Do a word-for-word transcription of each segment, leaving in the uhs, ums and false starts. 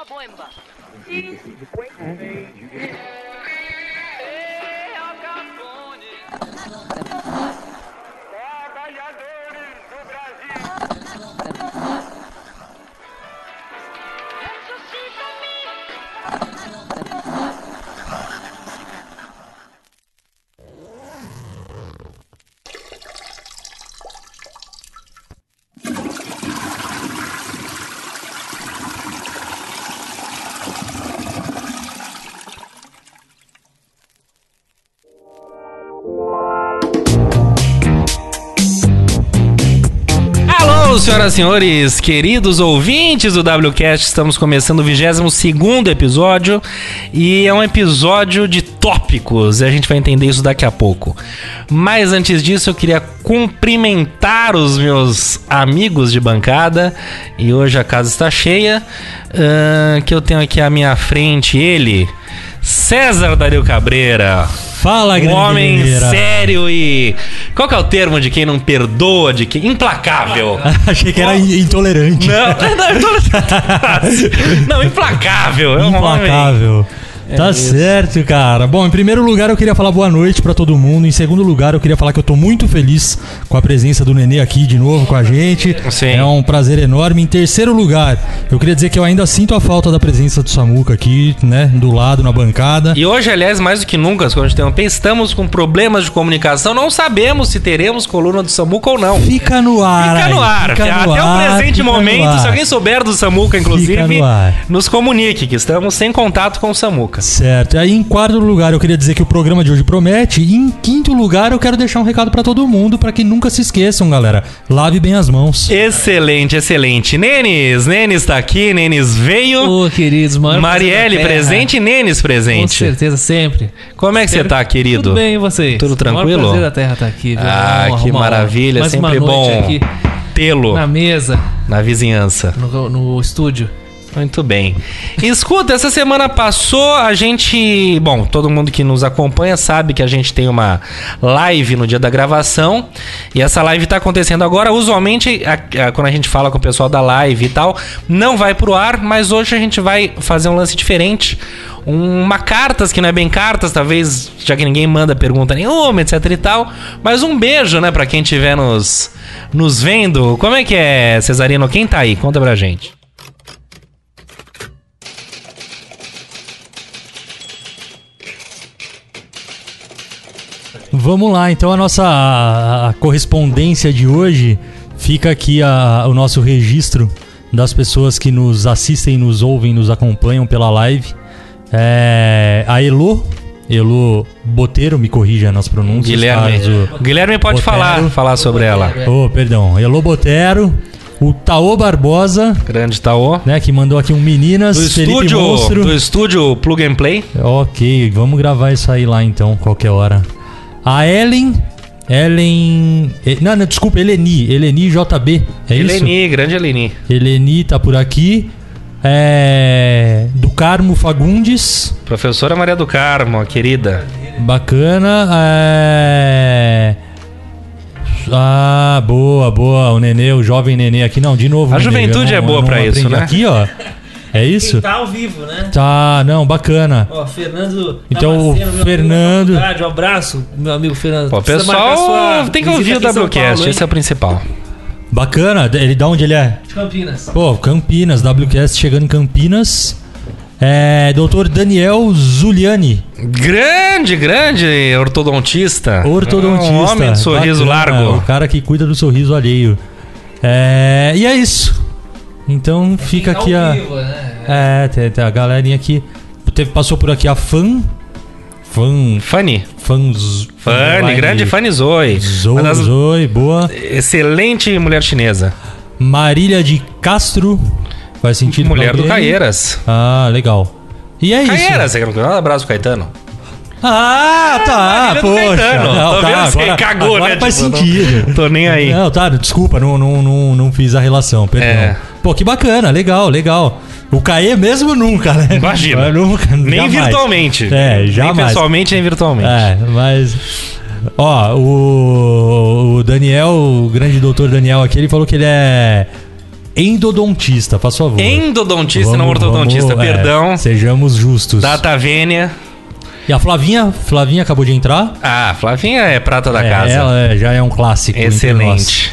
uma bomba. E... Trabalhadores do Brasil. Senhoras e senhores, queridos ouvintes do WCast, estamos começando o vigésimo segundo episódio e é um episódio de tópicos, e a gente vai entender isso daqui a pouco. Mas antes disso, eu queria cumprimentar os meus amigos de bancada, e hoje a casa está cheia, uh, que eu tenho aqui à minha frente ele, César Dario Cabrera. Fala, grande homem Mineira. Sério e... Qual que é o termo de quem não perdoa, de quem... Implacável. Achei que era intolerante. Não, não, intolerante. Não, implacável. É um implacável. Homem. É tá isso. Certo, cara. Bom, em primeiro lugar eu queria falar boa noite pra todo mundo. Em segundo lugar eu queria falar que eu tô muito feliz com a presença do Nenê aqui de novo com a gente. Sim. É um prazer enorme. Em terceiro lugar eu queria dizer que eu ainda sinto a falta da presença do Samuca aqui, né, do lado, na bancada. E hoje, aliás, mais do que nunca, quando a gente tem um... estamos com problemas de comunicação. Não sabemos se teremos coluna do Samuca ou não. Fica no ar. Fica no ar. Fica no Até ar, o presente momento, se alguém souber do Samuca, inclusive, no nos comunique, que estamos sem contato com o Samuca. Certo, aí em quarto lugar eu queria dizer que o programa de hoje promete. E em quinto lugar eu quero deixar um recado pra todo mundo, pra que nunca se esqueçam, galera: lave bem as mãos. Excelente, excelente. Nenes, Nenes tá aqui, Nenes veio. Ô, oh, queridos, mano. Marielle presente, Nenes presente. Com certeza, sempre. Como é que você tá, querido? Tudo bem, e vocês? Tudo tranquilo? O maior prazer da Terra tá aqui, viu? Ah, vamos que maravilha, mais sempre bom aqui tê-lo. Na mesa. Na vizinhança. No, no estúdio. Muito bem. Escuta, essa semana passou, a gente... Bom, todo mundo que nos acompanha sabe que a gente tem uma live no dia da gravação. E essa live tá acontecendo agora. Usualmente, a, a, quando a gente fala com o pessoal da live e tal, não vai pro ar. Mas hoje a gente vai fazer um lance diferente. Uma cartas, que não é bem cartas, talvez, já que ninguém manda pergunta nenhuma, etc e tal. Mas um beijo, né, pra quem estiver nos, nos vendo. Como é que é, Cesarino? Quem tá aí? Conta pra gente. Vamos lá, então a nossa a, a correspondência de hoje fica aqui a, o nosso registro das pessoas que nos assistem, nos ouvem, nos acompanham pela live. É, a Elô, Elô Botero, me corrija nas pronúncias. Guilherme, caso, Guilherme pode Botero, falar, falar sobre ela. Oh, perdão, Elô Botero. O Taô Barbosa. Grande Taô. Né, que mandou aqui um Meninas. Do Felipe estúdio, Monstro. Do estúdio Plug and Play. Ok, vamos gravar isso aí lá então, qualquer hora. A Ellen... Ellen... Não, não, desculpa, Eleni. Eleni J B. É Eleni, isso? Eleni, grande Eleni. Eleni tá por aqui. É... Do Carmo Fagundes. Professora Maria do Carmo, querida. Bacana. É... Ah, boa, boa. O Nenê, o jovem Nenê aqui. Não, de novo. A Nenê, juventude não, é boa pra isso, né? Aqui, ó. É isso? Quem tá ao vivo, né? Tá, não, bacana. Ó, Fernando. Então, Tabacena, o Fernando. Um abraço, meu amigo Fernando. O pessoal tem que ouvir o WCast, esse é o principal. Bacana, ele de onde ele é? De Campinas. Pô, Campinas, WCast chegando em Campinas. É, doutor Daniel Zuliani. Grande, grande ortodontista. Ortodontista. Um homem de sorriso bacana, largo. O cara que cuida do sorriso alheio. É, e é isso. Então é fica aqui a... Vivo, né? É, tem, tem a galerinha aqui. Teve, passou por aqui a Fan... Fan... Fanny. Fan... Fanny, grande Fanny Zoe. Zoe, das... Zoe, boa. Excelente mulher chinesa. Marília de Castro. Faz sentido. Mulher do Caieiras. Ah, legal. E é Caieiras, isso. Caieiras, um abraço, Caetano. Ah, tá, ah, poxa. Não, tá, vendo agora, cagou, agora né, faz tipo, sentido. Não, tô nem aí. Não, tá, desculpa, não, não, não, não fiz a relação, perdão. É. Pô, que bacana, legal, legal. O Caê mesmo nunca, né? Imagina. Nunca, nem jamais. Virtualmente. É, jamais. Nem pessoalmente, nem virtualmente. É, mas... Ó, o, o Daniel, o grande doutor Daniel aqui, ele falou que ele é... Endodontista, faz favor. Endodontista, vamos, não ortodontista, vamos, perdão. É, sejamos justos. Data vênia. E a Flavinha, Flavinha acabou de entrar. Ah, Flavinha é prata da é, casa. Ela é, já é um clássico. Excelente.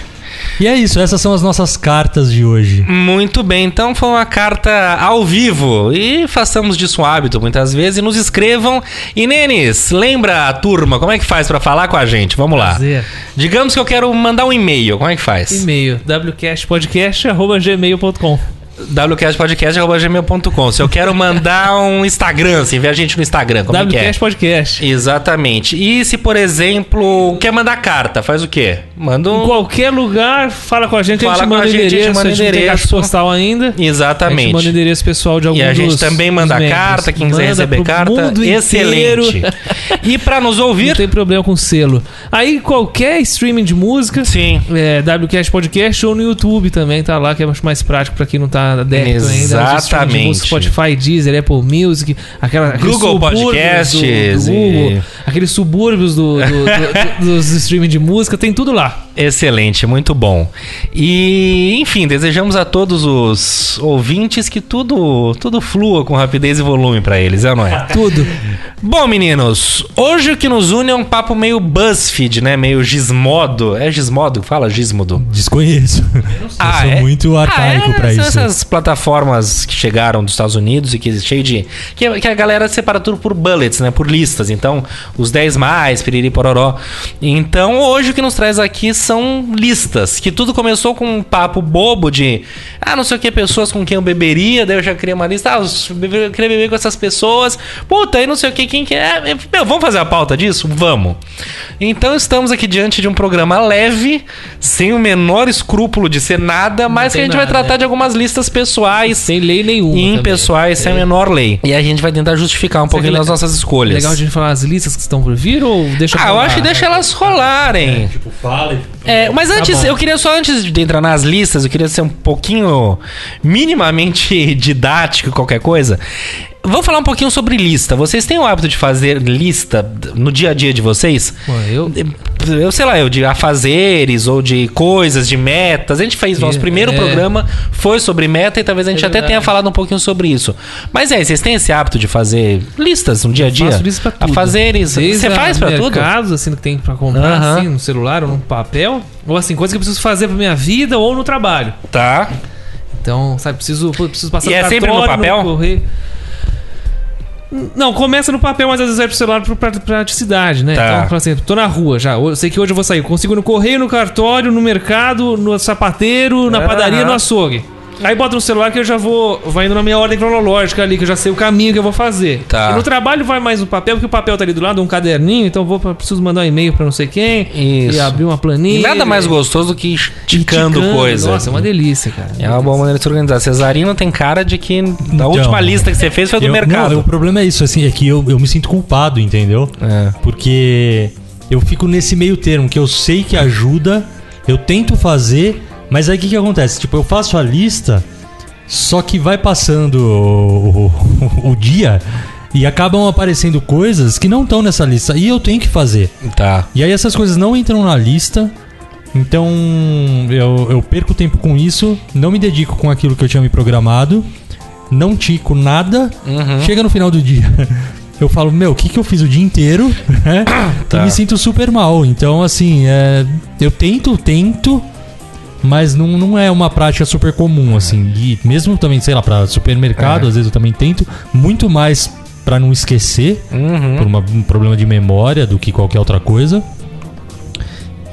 E é isso, essas são as nossas cartas de hoje. Muito bem, então foi uma carta ao vivo. E façamos disso um hábito muitas vezes. Nos escrevam. E Nenes, lembra a turma, como é que faz pra falar com a gente? Vamos lá. Prazer. Digamos que eu quero mandar um e-mail, como é que faz? E-mail, w cast podcast arroba gmail ponto com w cast podcast arroba gmail ponto com. Se eu quero mandar um Instagram, assim, vê a gente no Instagram, como é que é? Wcast Podcast. Exatamente. E se, por exemplo, quer mandar carta, faz o quê? Manda um... Em qualquer lugar, fala com a gente, fala a gente manda o endereço, a gente manda endereço. A gente não tem caixa postal ainda. Exatamente. A gente manda endereço pessoal de algum dos... E a gente dos, também manda carta, quem quiser receber carta, excelente. E pra nos ouvir... Não tem problema com selo. Aí qualquer streaming de música, sim, é, Wcast Podcast ou no YouTube também, tá lá, que é mais prático pra quem não tá adepto ainda. Exatamente. Spotify, Deezer, Apple Music, aquela, Google Podcasts, do, do Google, e... aqueles subúrbios do, do, do, do, dos streaming de música, tem tudo lá. Excelente, muito bom. E, enfim, desejamos a todos os ouvintes que tudo, tudo flua com rapidez e volume pra eles, é ou não é? Tudo. Bom, meninos, hoje o que nos une é um papo meio BuzzFeed, né? Meio Gizmodo. É Gizmodo? Fala Gizmodo. Desconheço. Eu, não sei. Ah, eu sou é? muito arcaico ah, é? pra isso. São essas plataformas que chegaram dos Estados Unidos e que é cheio de... Que, que a galera separa tudo por bullets, né? Por listas. Então, os dez mais, piriri, pororó. Então, hoje o que nos traz aqui são listas. Que tudo começou com um papo bobo de... Ah, não sei o que, pessoas com quem eu beberia. Daí eu já criei uma lista. Ah, eu queria beber com essas pessoas. Puta, aí não sei o que, quem que é... Meu, vamos fazer a pauta disso? Vamos. Então, estamos aqui diante de um programa leve, sem o menor escrúpulo de ser nada, mas que a gente nada, vai tratar é. de algumas listas pessoais. Sem lei nenhuma. E impessoais, sem é. a menor lei. E a gente vai tentar justificar um Você pouquinho das nossas escolhas. Legal a gente falar as listas que estão por vir ou deixa... Ah, rolar? Eu acho que deixa elas rolarem. É, tipo, fala e... É, mas antes, tá eu queria só, antes de entrar nas listas, eu queria ser um pouquinho minimamente didático, qualquer coisa. Vamos falar um pouquinho sobre lista. Vocês têm o hábito de fazer lista no dia a dia de vocês? Pô, eu... eu sei lá, eu de afazeres ou de coisas, de metas. A gente fez, nosso primeiro é. programa foi sobre meta e talvez a gente é até tenha falado um pouquinho sobre isso. Mas é, vocês têm esse hábito de fazer listas no dia a dia? Eu faço lista pra tudo. Afazeres. Você faz pra tudo? Caso, assim, que tem pra comprar, uh-huh. assim, no celular ou num papel. Ou assim, coisas que eu preciso fazer pra minha vida ou no trabalho. Tá. Então, sabe, preciso, preciso passar... E é sempre no papel? No Não, começa no papel, mas às vezes vai pro celular pra praticidade, né? Tá. Então, por exemplo, tô na rua já, eu sei que hoje eu vou sair. Consigo no correio, no cartório, no mercado, no sapateiro, na ah. padaria, no açougue. Aí bota no celular que eu já vou... Vai indo na minha ordem cronológica ali, que eu já sei o caminho que eu vou fazer. Tá. E no trabalho vai mais no papel, porque o papel tá ali do lado, um caderninho. Então eu vou, preciso mandar um e-mail pra não sei quem. Isso. E abrir uma planilha. Nada mais gostoso do que esticando coisa. Nossa, é uma delícia, cara. É uma boa maneira de se organizar. Cesarino tem cara de que... Da última lista que você fez foi do eu, mercado. Não, o problema é isso, assim, é que eu, eu me sinto culpado, entendeu? É. Porque eu fico nesse meio termo, que eu sei que ajuda, eu tento fazer... Mas aí o que, que acontece? Tipo, eu faço a lista, só que vai passando o, o, o dia e acabam aparecendo coisas que não estão nessa lista. E eu tenho que fazer. Tá. E aí essas coisas não entram na lista. Então eu, eu perco tempo com isso. Não me dedico com aquilo que eu tinha me programado. Não tico nada. Uhum. Chega no final do dia. Eu falo, meu, o que, que eu fiz o dia inteiro? Tá. E me sinto super mal. Então, assim, é, eu tento, tento... Mas não, não é uma prática super comum, assim. E mesmo também, sei lá, pra supermercado, uhum. às vezes eu também tento. Muito mais pra não esquecer, uhum. por uma, um problema de memória do que qualquer outra coisa.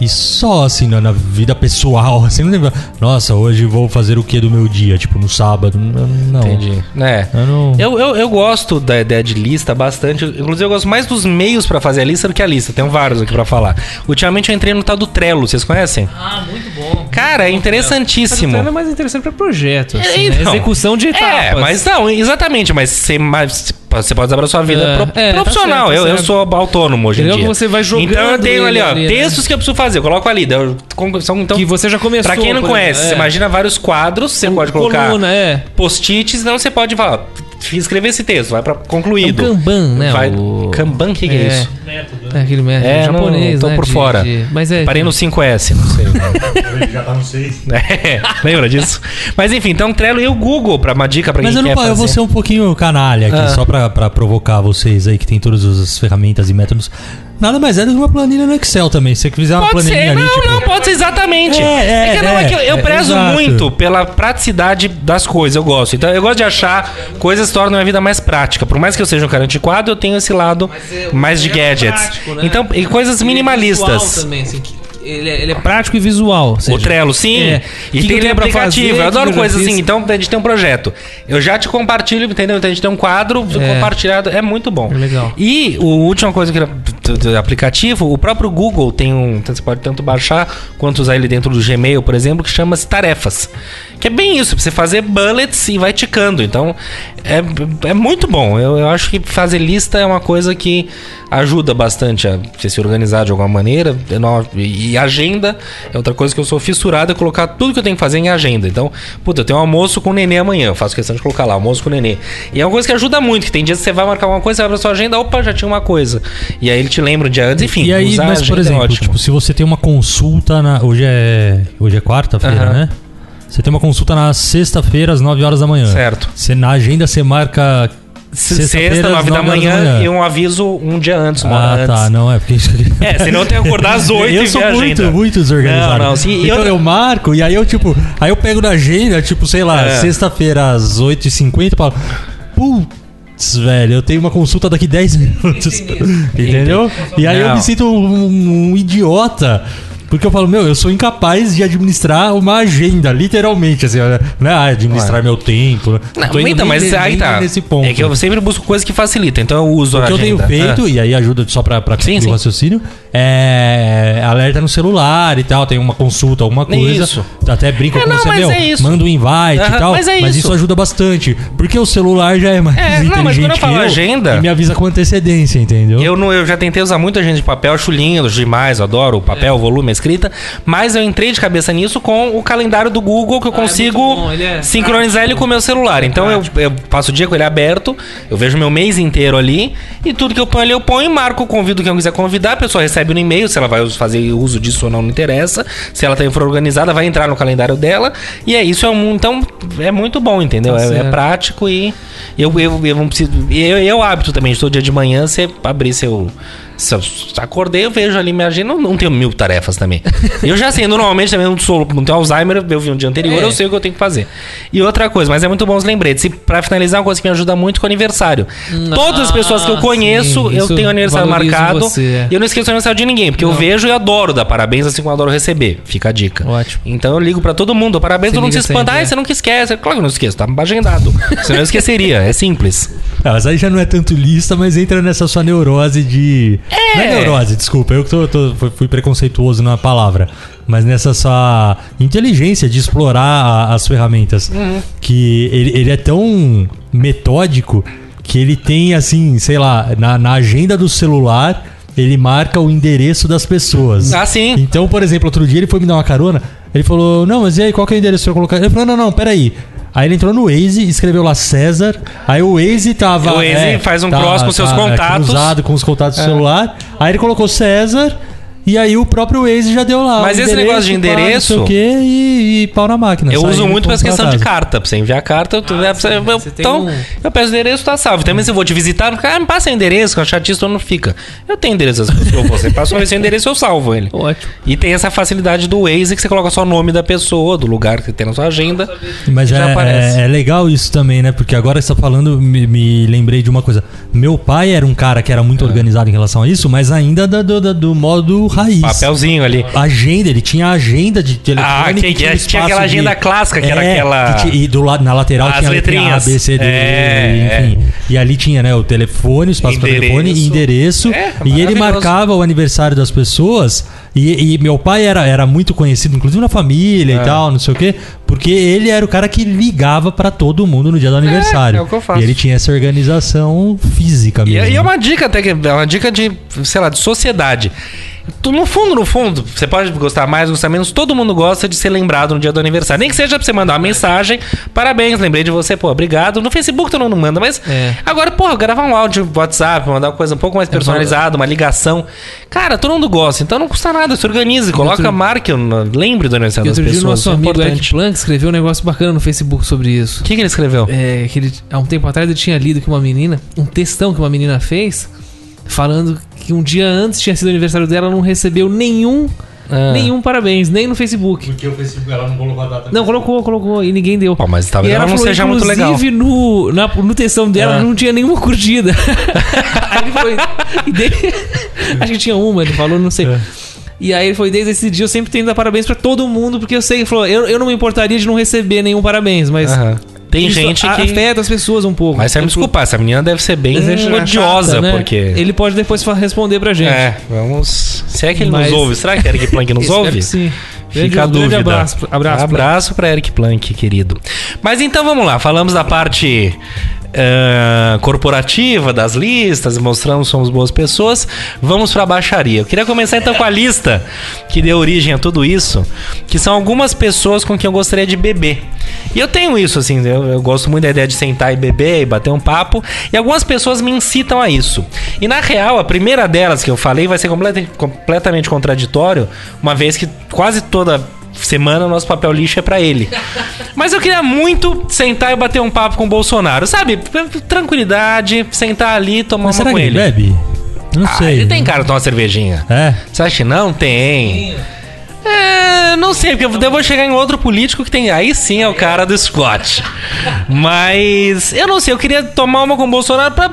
E só, assim, na, na vida pessoal, assim, não lembro. Nossa, hoje vou fazer o que do meu dia? Tipo, no sábado? Não. não. Entendi. É. Eu, não... Eu, eu, eu gosto da ideia de lista bastante. Inclusive, eu gosto mais dos meios pra fazer a lista do que a lista. Tenho vários aqui pra falar. Ultimamente, eu entrei no tal do Trello. Vocês conhecem? Ah, muito bom. Cara, muito é bom, interessantíssimo. Mas o Trello é mais interessante pra projetos. Assim, é, né? Execução de etapas. É, mas não, exatamente. Mas você... Mas, você pode usar pra sua vida é, pro, profissional. Tá certo, tá eu, eu sou autônomo hoje em dia. Você vai jogando. Então eu tenho ali, ó, ali, textos né? que eu preciso fazer. Eu coloco ali. Eu, são, então, que você já começou. Pra quem não conhece, é. você imagina vários quadros. Você um, pode colocar coluna, é. post-its. Então você pode falar, escrever esse texto. Vai pra concluído. É o Kanban, né? Vai, o... Kanban, o que, é. que é isso? Método. né? É, aquele mestre é, japonês, não, tô né? por de, fora. De... Mas é, parei de... no cinco S, não sei. Né? Já tá no seis. É, lembra disso? Mas enfim, então Trello e o Google pra uma dica pra quem quer fazer. Mas eu não eu vou ser um pouquinho canalha aqui, ah. só pra, pra provocar vocês aí que tem todas as ferramentas e métodos. Nada mais é do que uma planilha no Excel também. Se você quiser uma pode planilha ser, ali, não, tipo... não, pode ser exatamente. É, é, é, que não, é, é que eu, eu prezo é, muito pela praticidade das coisas, eu gosto. Então eu gosto de achar coisas que tornam a vida mais prática. Por mais que eu seja um cara antiquado, eu tenho esse lado é, mais de gadgets. É prático, né? Então, e coisas ele minimalistas. É também, assim, ele, é, ele é prático e visual. Ou seja, o Trello, sim. É. E que tem que aplicativo. Fazer, eu adoro coisas assim. Então a gente tem um projeto. Eu já te compartilho, entendeu? Então a gente tem um quadro é. compartilhado. É muito bom. É legal. E a última coisa que eu queria... do aplicativo, o próprio Google tem um, você pode tanto baixar quanto usar ele dentro do Gmail, por exemplo, que chama-se tarefas, que é bem isso, pra você fazer bullets e vai ticando, então é, é muito bom, eu, eu acho que fazer lista é uma coisa que ajuda bastante a você se organizar de alguma maneira, e agenda é outra coisa que eu sou fissurado, é colocar tudo que eu tenho que fazer em agenda, então, puta, eu tenho um almoço com o Nenê amanhã, eu faço questão de colocar lá, almoço com o Nenê, e é uma coisa que ajuda muito, que tem dias que você vai marcar uma coisa, você abre a sua agenda, opa, já tinha uma coisa, e aí ele te lembra lembro de antes, enfim. E aí, mas por exemplo, é tipo, se você tem uma consulta na hoje é hoje é quarta-feira, uhum. né? Você tem uma consulta na sexta-feira às nove horas da manhã. Certo. Você na agenda você marca sexta, nove da manhã, e um aviso um dia antes, uma hora antes. Ah, tá, não é porque... É, senão tem que acordar às oito e ver a agenda. Eu sou muito, muito desorganizado. Não, não, sim, então eu... eu marco e aí eu tipo, aí eu pego na agenda, tipo, sei lá, é. sexta-feira às oito e cinquenta e falo, puta, velho, eu tenho uma consulta daqui dez minutos. Entendeu? E aí não. eu me sinto um, um idiota. Porque eu falo, meu, eu sou incapaz de administrar uma agenda, literalmente, assim, né? Ah, administrar claro. meu tempo. Não, tô indo então, mas nem, aí nem tá. Nesse ponto. É que eu sempre busco coisas que facilitam, então eu uso a agenda. O que eu tenho feito, ah. e aí ajuda só pra, pra sim, sim. o raciocínio, é alerta no celular e tal, tem uma consulta, alguma coisa. Isso. Até brinco é, com não, você, meu, é manda um invite uhum, e tal, mas, é mas isso. isso ajuda bastante, porque o celular já é mais é, inteligente não, mas quando eu falo que eu, agenda, e me avisa com antecedência, entendeu? Eu, não, eu já tentei usar muito agenda de papel, acho lindo demais, eu adoro o papel, o é. volume, a escrita, mas eu entrei de cabeça nisso com o calendário do Google, que eu ah, consigo é ele é sincronizar prático. ele com o meu celular. Então eu, eu passo o dia com ele aberto, eu vejo meu mês inteiro ali, e tudo que eu ponho ali eu ponho, marco, convido quem eu quiser convidar, a pessoa recebe no e-mail, se ela vai fazer uso disso ou não, não interessa, se ela também for organizada, vai entrar no calendário dela, e é isso, é um, então é muito bom, entendeu? É, é prático e eu, eu, eu, eu, eu, eu hábito também, todo dia de manhã você abrir seu... Se eu acordei, eu vejo ali, minha agenda. Não, não tenho mil tarefas também. Eu já sei, normalmente também não sou, não tenho Alzheimer, eu vi um dia anterior, é. eu sei o que eu tenho que fazer. E outra coisa, mas é muito bom os lembretes. E pra finalizar, uma coisa que me ajuda muito com o aniversário. Ah, todas as pessoas que eu conheço, sim, eu tenho aniversário marcado. Você. E eu não esqueço o aniversário de ninguém, porque não. eu vejo e adoro dar parabéns, assim como eu adoro receber. Fica a dica. Ótimo. Então eu ligo pra todo mundo, parabéns, todo mundo se espanta. Ah, você nunca esquece. Claro que eu não esqueço, tá agendado. Senão eu esqueceria, é simples. Não, mas aí já não é tanto lista, mas entra nessa sua neurose de... É. Não é neurose, desculpa, eu tô, tô, fui preconceituoso na palavra. Mas nessa sua inteligência de explorar a, as ferramentas. Uhum. Que ele, ele é tão metódico que ele tem, assim, sei lá, na, na agenda do celular, ele marca o endereço das pessoas. Ah, sim. Então, por exemplo, outro dia ele foi me dar uma carona, ele falou, não, mas e aí, qual que é o endereço que eu colocar? Ele falou, não, não, peraí. Aí ele entrou no Waze, escreveu lá César. Aí o Waze tava... O Waze é, faz um tá, cross com tá, seus tá, contatos. Cruzado com os contatos do é. celular. Aí ele colocou César... E aí o próprio Waze já deu lá. Mas esse negócio de endereço... Pau, quê, e, e pau na máquina. Eu uso muito pra questão de carta. Pra você enviar carta... Eu, ah, é, sim, eu, então, um... eu peço o endereço, tá salvo. Também se eu vou te visitar... Ah, me passa o endereço, que é chatista, não fica. Eu tenho endereço. Você passa o seu endereço, eu salvo ele. Ótimo. E tem essa facilidade do Waze, que você coloca só o nome da pessoa, do lugar que tem na sua agenda. Mas é, já aparece. É, é legal isso também, né? Porque agora você tá falando... Me, me lembrei de uma coisa. Meu pai era um cara que era muito é. organizado em relação a isso, mas ainda do, do, do modo... Raiz. Papelzinho ali. Agenda, ele tinha agenda de telefone. Ah, que, tinha, tinha aquela de, agenda clássica, que é, era aquela... Que tinha, e do lado, na lateral as tinha letrinhas. A, B, C, D, é, enfim. É. E ali tinha, né, o telefone, o espaço para telefone, endereço. É, e ele marcava o aniversário das pessoas. E, e meu pai era, era muito conhecido, inclusive na família é. e tal, não sei o quê. Porque ele era o cara que ligava pra todo mundo no dia do aniversário. É, é o que eu faço. E ele tinha essa organização física mesmo. E, e é uma dica até, que é uma dica de, sei lá, de sociedade. No fundo, no fundo, você pode gostar mais, gostar menos. Todo mundo gosta de ser lembrado no dia do aniversário. Nem que seja pra você mandar uma mensagem. Parabéns, lembrei de você, pô, obrigado. No Facebook todo mundo manda, mas... É. Agora, pô, gravar um áudio no WhatsApp, mandar uma coisa um pouco mais personalizada, uma ligação. Cara, todo mundo gosta, então não custa nada. Se organize, coloca outro... marca, lembre do aniversário das pessoas. E outro dia o nosso amigo Eric Plank escreveu um negócio bacana no Facebook sobre isso. O que, que ele escreveu? É, que ele, há um tempo atrás ele tinha lido que uma menina... Um textão que uma menina fez... Falando que um dia antes tinha sido o aniversário dela, não recebeu nenhum ah. nenhum parabéns, nem no Facebook. Porque o Facebook ela não colocou a data. Não, colocou, colocou e ninguém deu. Pô, mas talvez ela, ela não falou, seja muito legal. Inclusive no, na, no textão dela ah. não tinha nenhuma curtida. Aí ele foi. E desde, acho que tinha uma, ele falou, não sei. É. E aí ele foi, desde esse dia eu sempre tenho que dar parabéns pra todo mundo, porque eu sei, ele falou, eu, eu não me importaria de não receber nenhum parabéns, mas. Aham. Tem isso, gente que... afeta as pessoas um pouco. Mas você vai me desculpar, essa menina deve ser bem odiosa, chata, né? Porque... Ele pode depois responder pra gente. É, vamos... Se é que ele Mas... nos ouve, será que Eric Plank nos ouve? Sim. Fica a dúvida. Abraço, abraço, abraço pra Eric Plank, querido. Mas então vamos lá, falamos da parte... Uh, corporativa, das listas, mostrando que somos boas pessoas. Vamos pra baixaria. Eu queria começar então com a lista que deu origem a tudo isso, que são algumas pessoas com quem eu gostaria de beber. E eu tenho isso, assim, eu, eu gosto muito da ideia de sentar e beber e bater um papo, e algumas pessoas me incitam a isso. E na real, a primeira delas que eu falei vai ser complet- completamente contraditório, uma vez que quase toda... semana o nosso papel lixo é pra ele. Mas eu queria muito sentar e bater um papo com o Bolsonaro, sabe? Tranquilidade, sentar ali e tomar Mas uma será com que ele. Ele bebe? Não ah, sei. Ele tem cara de tomar uma cervejinha. É? Você acha que não? Tem. É, não sei, porque eu vou chegar em outro político que tem. Aí sim é o cara do Scott. Mas eu não sei, eu queria tomar uma com o Bolsonaro pra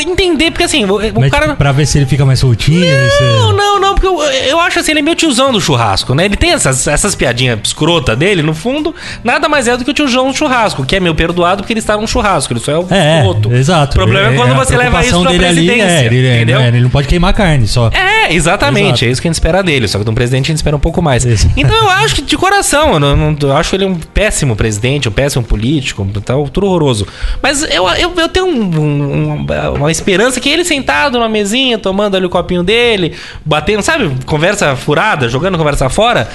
entender, porque assim, o Mas, cara... Pra ver se ele fica mais soltinho? Não, você... não, não, porque eu, eu acho assim, ele é meio tiozão do churrasco, né? Ele tem essas, essas piadinhas escrotas dele, no fundo, nada mais é do que o tiozão do churrasco, que é meio perdoado porque ele está num churrasco, ele só é o é, escroto. Exato. O problema ele, é quando você leva isso pra presidência, ali, é, ele, entendeu? É, ele não pode queimar carne, só. É, exatamente, exato. É isso que a gente espera dele, só que de um presidente a gente espera um pouco mais. Isso. Então eu acho que, de coração, eu, não, eu acho ele um péssimo presidente, um péssimo político, tal, tudo horroroso. Mas eu, eu, eu tenho um... um, um uma esperança que ele sentado numa mesinha, tomando ali o copinho dele, batendo, sabe, conversa furada, jogando conversa fora,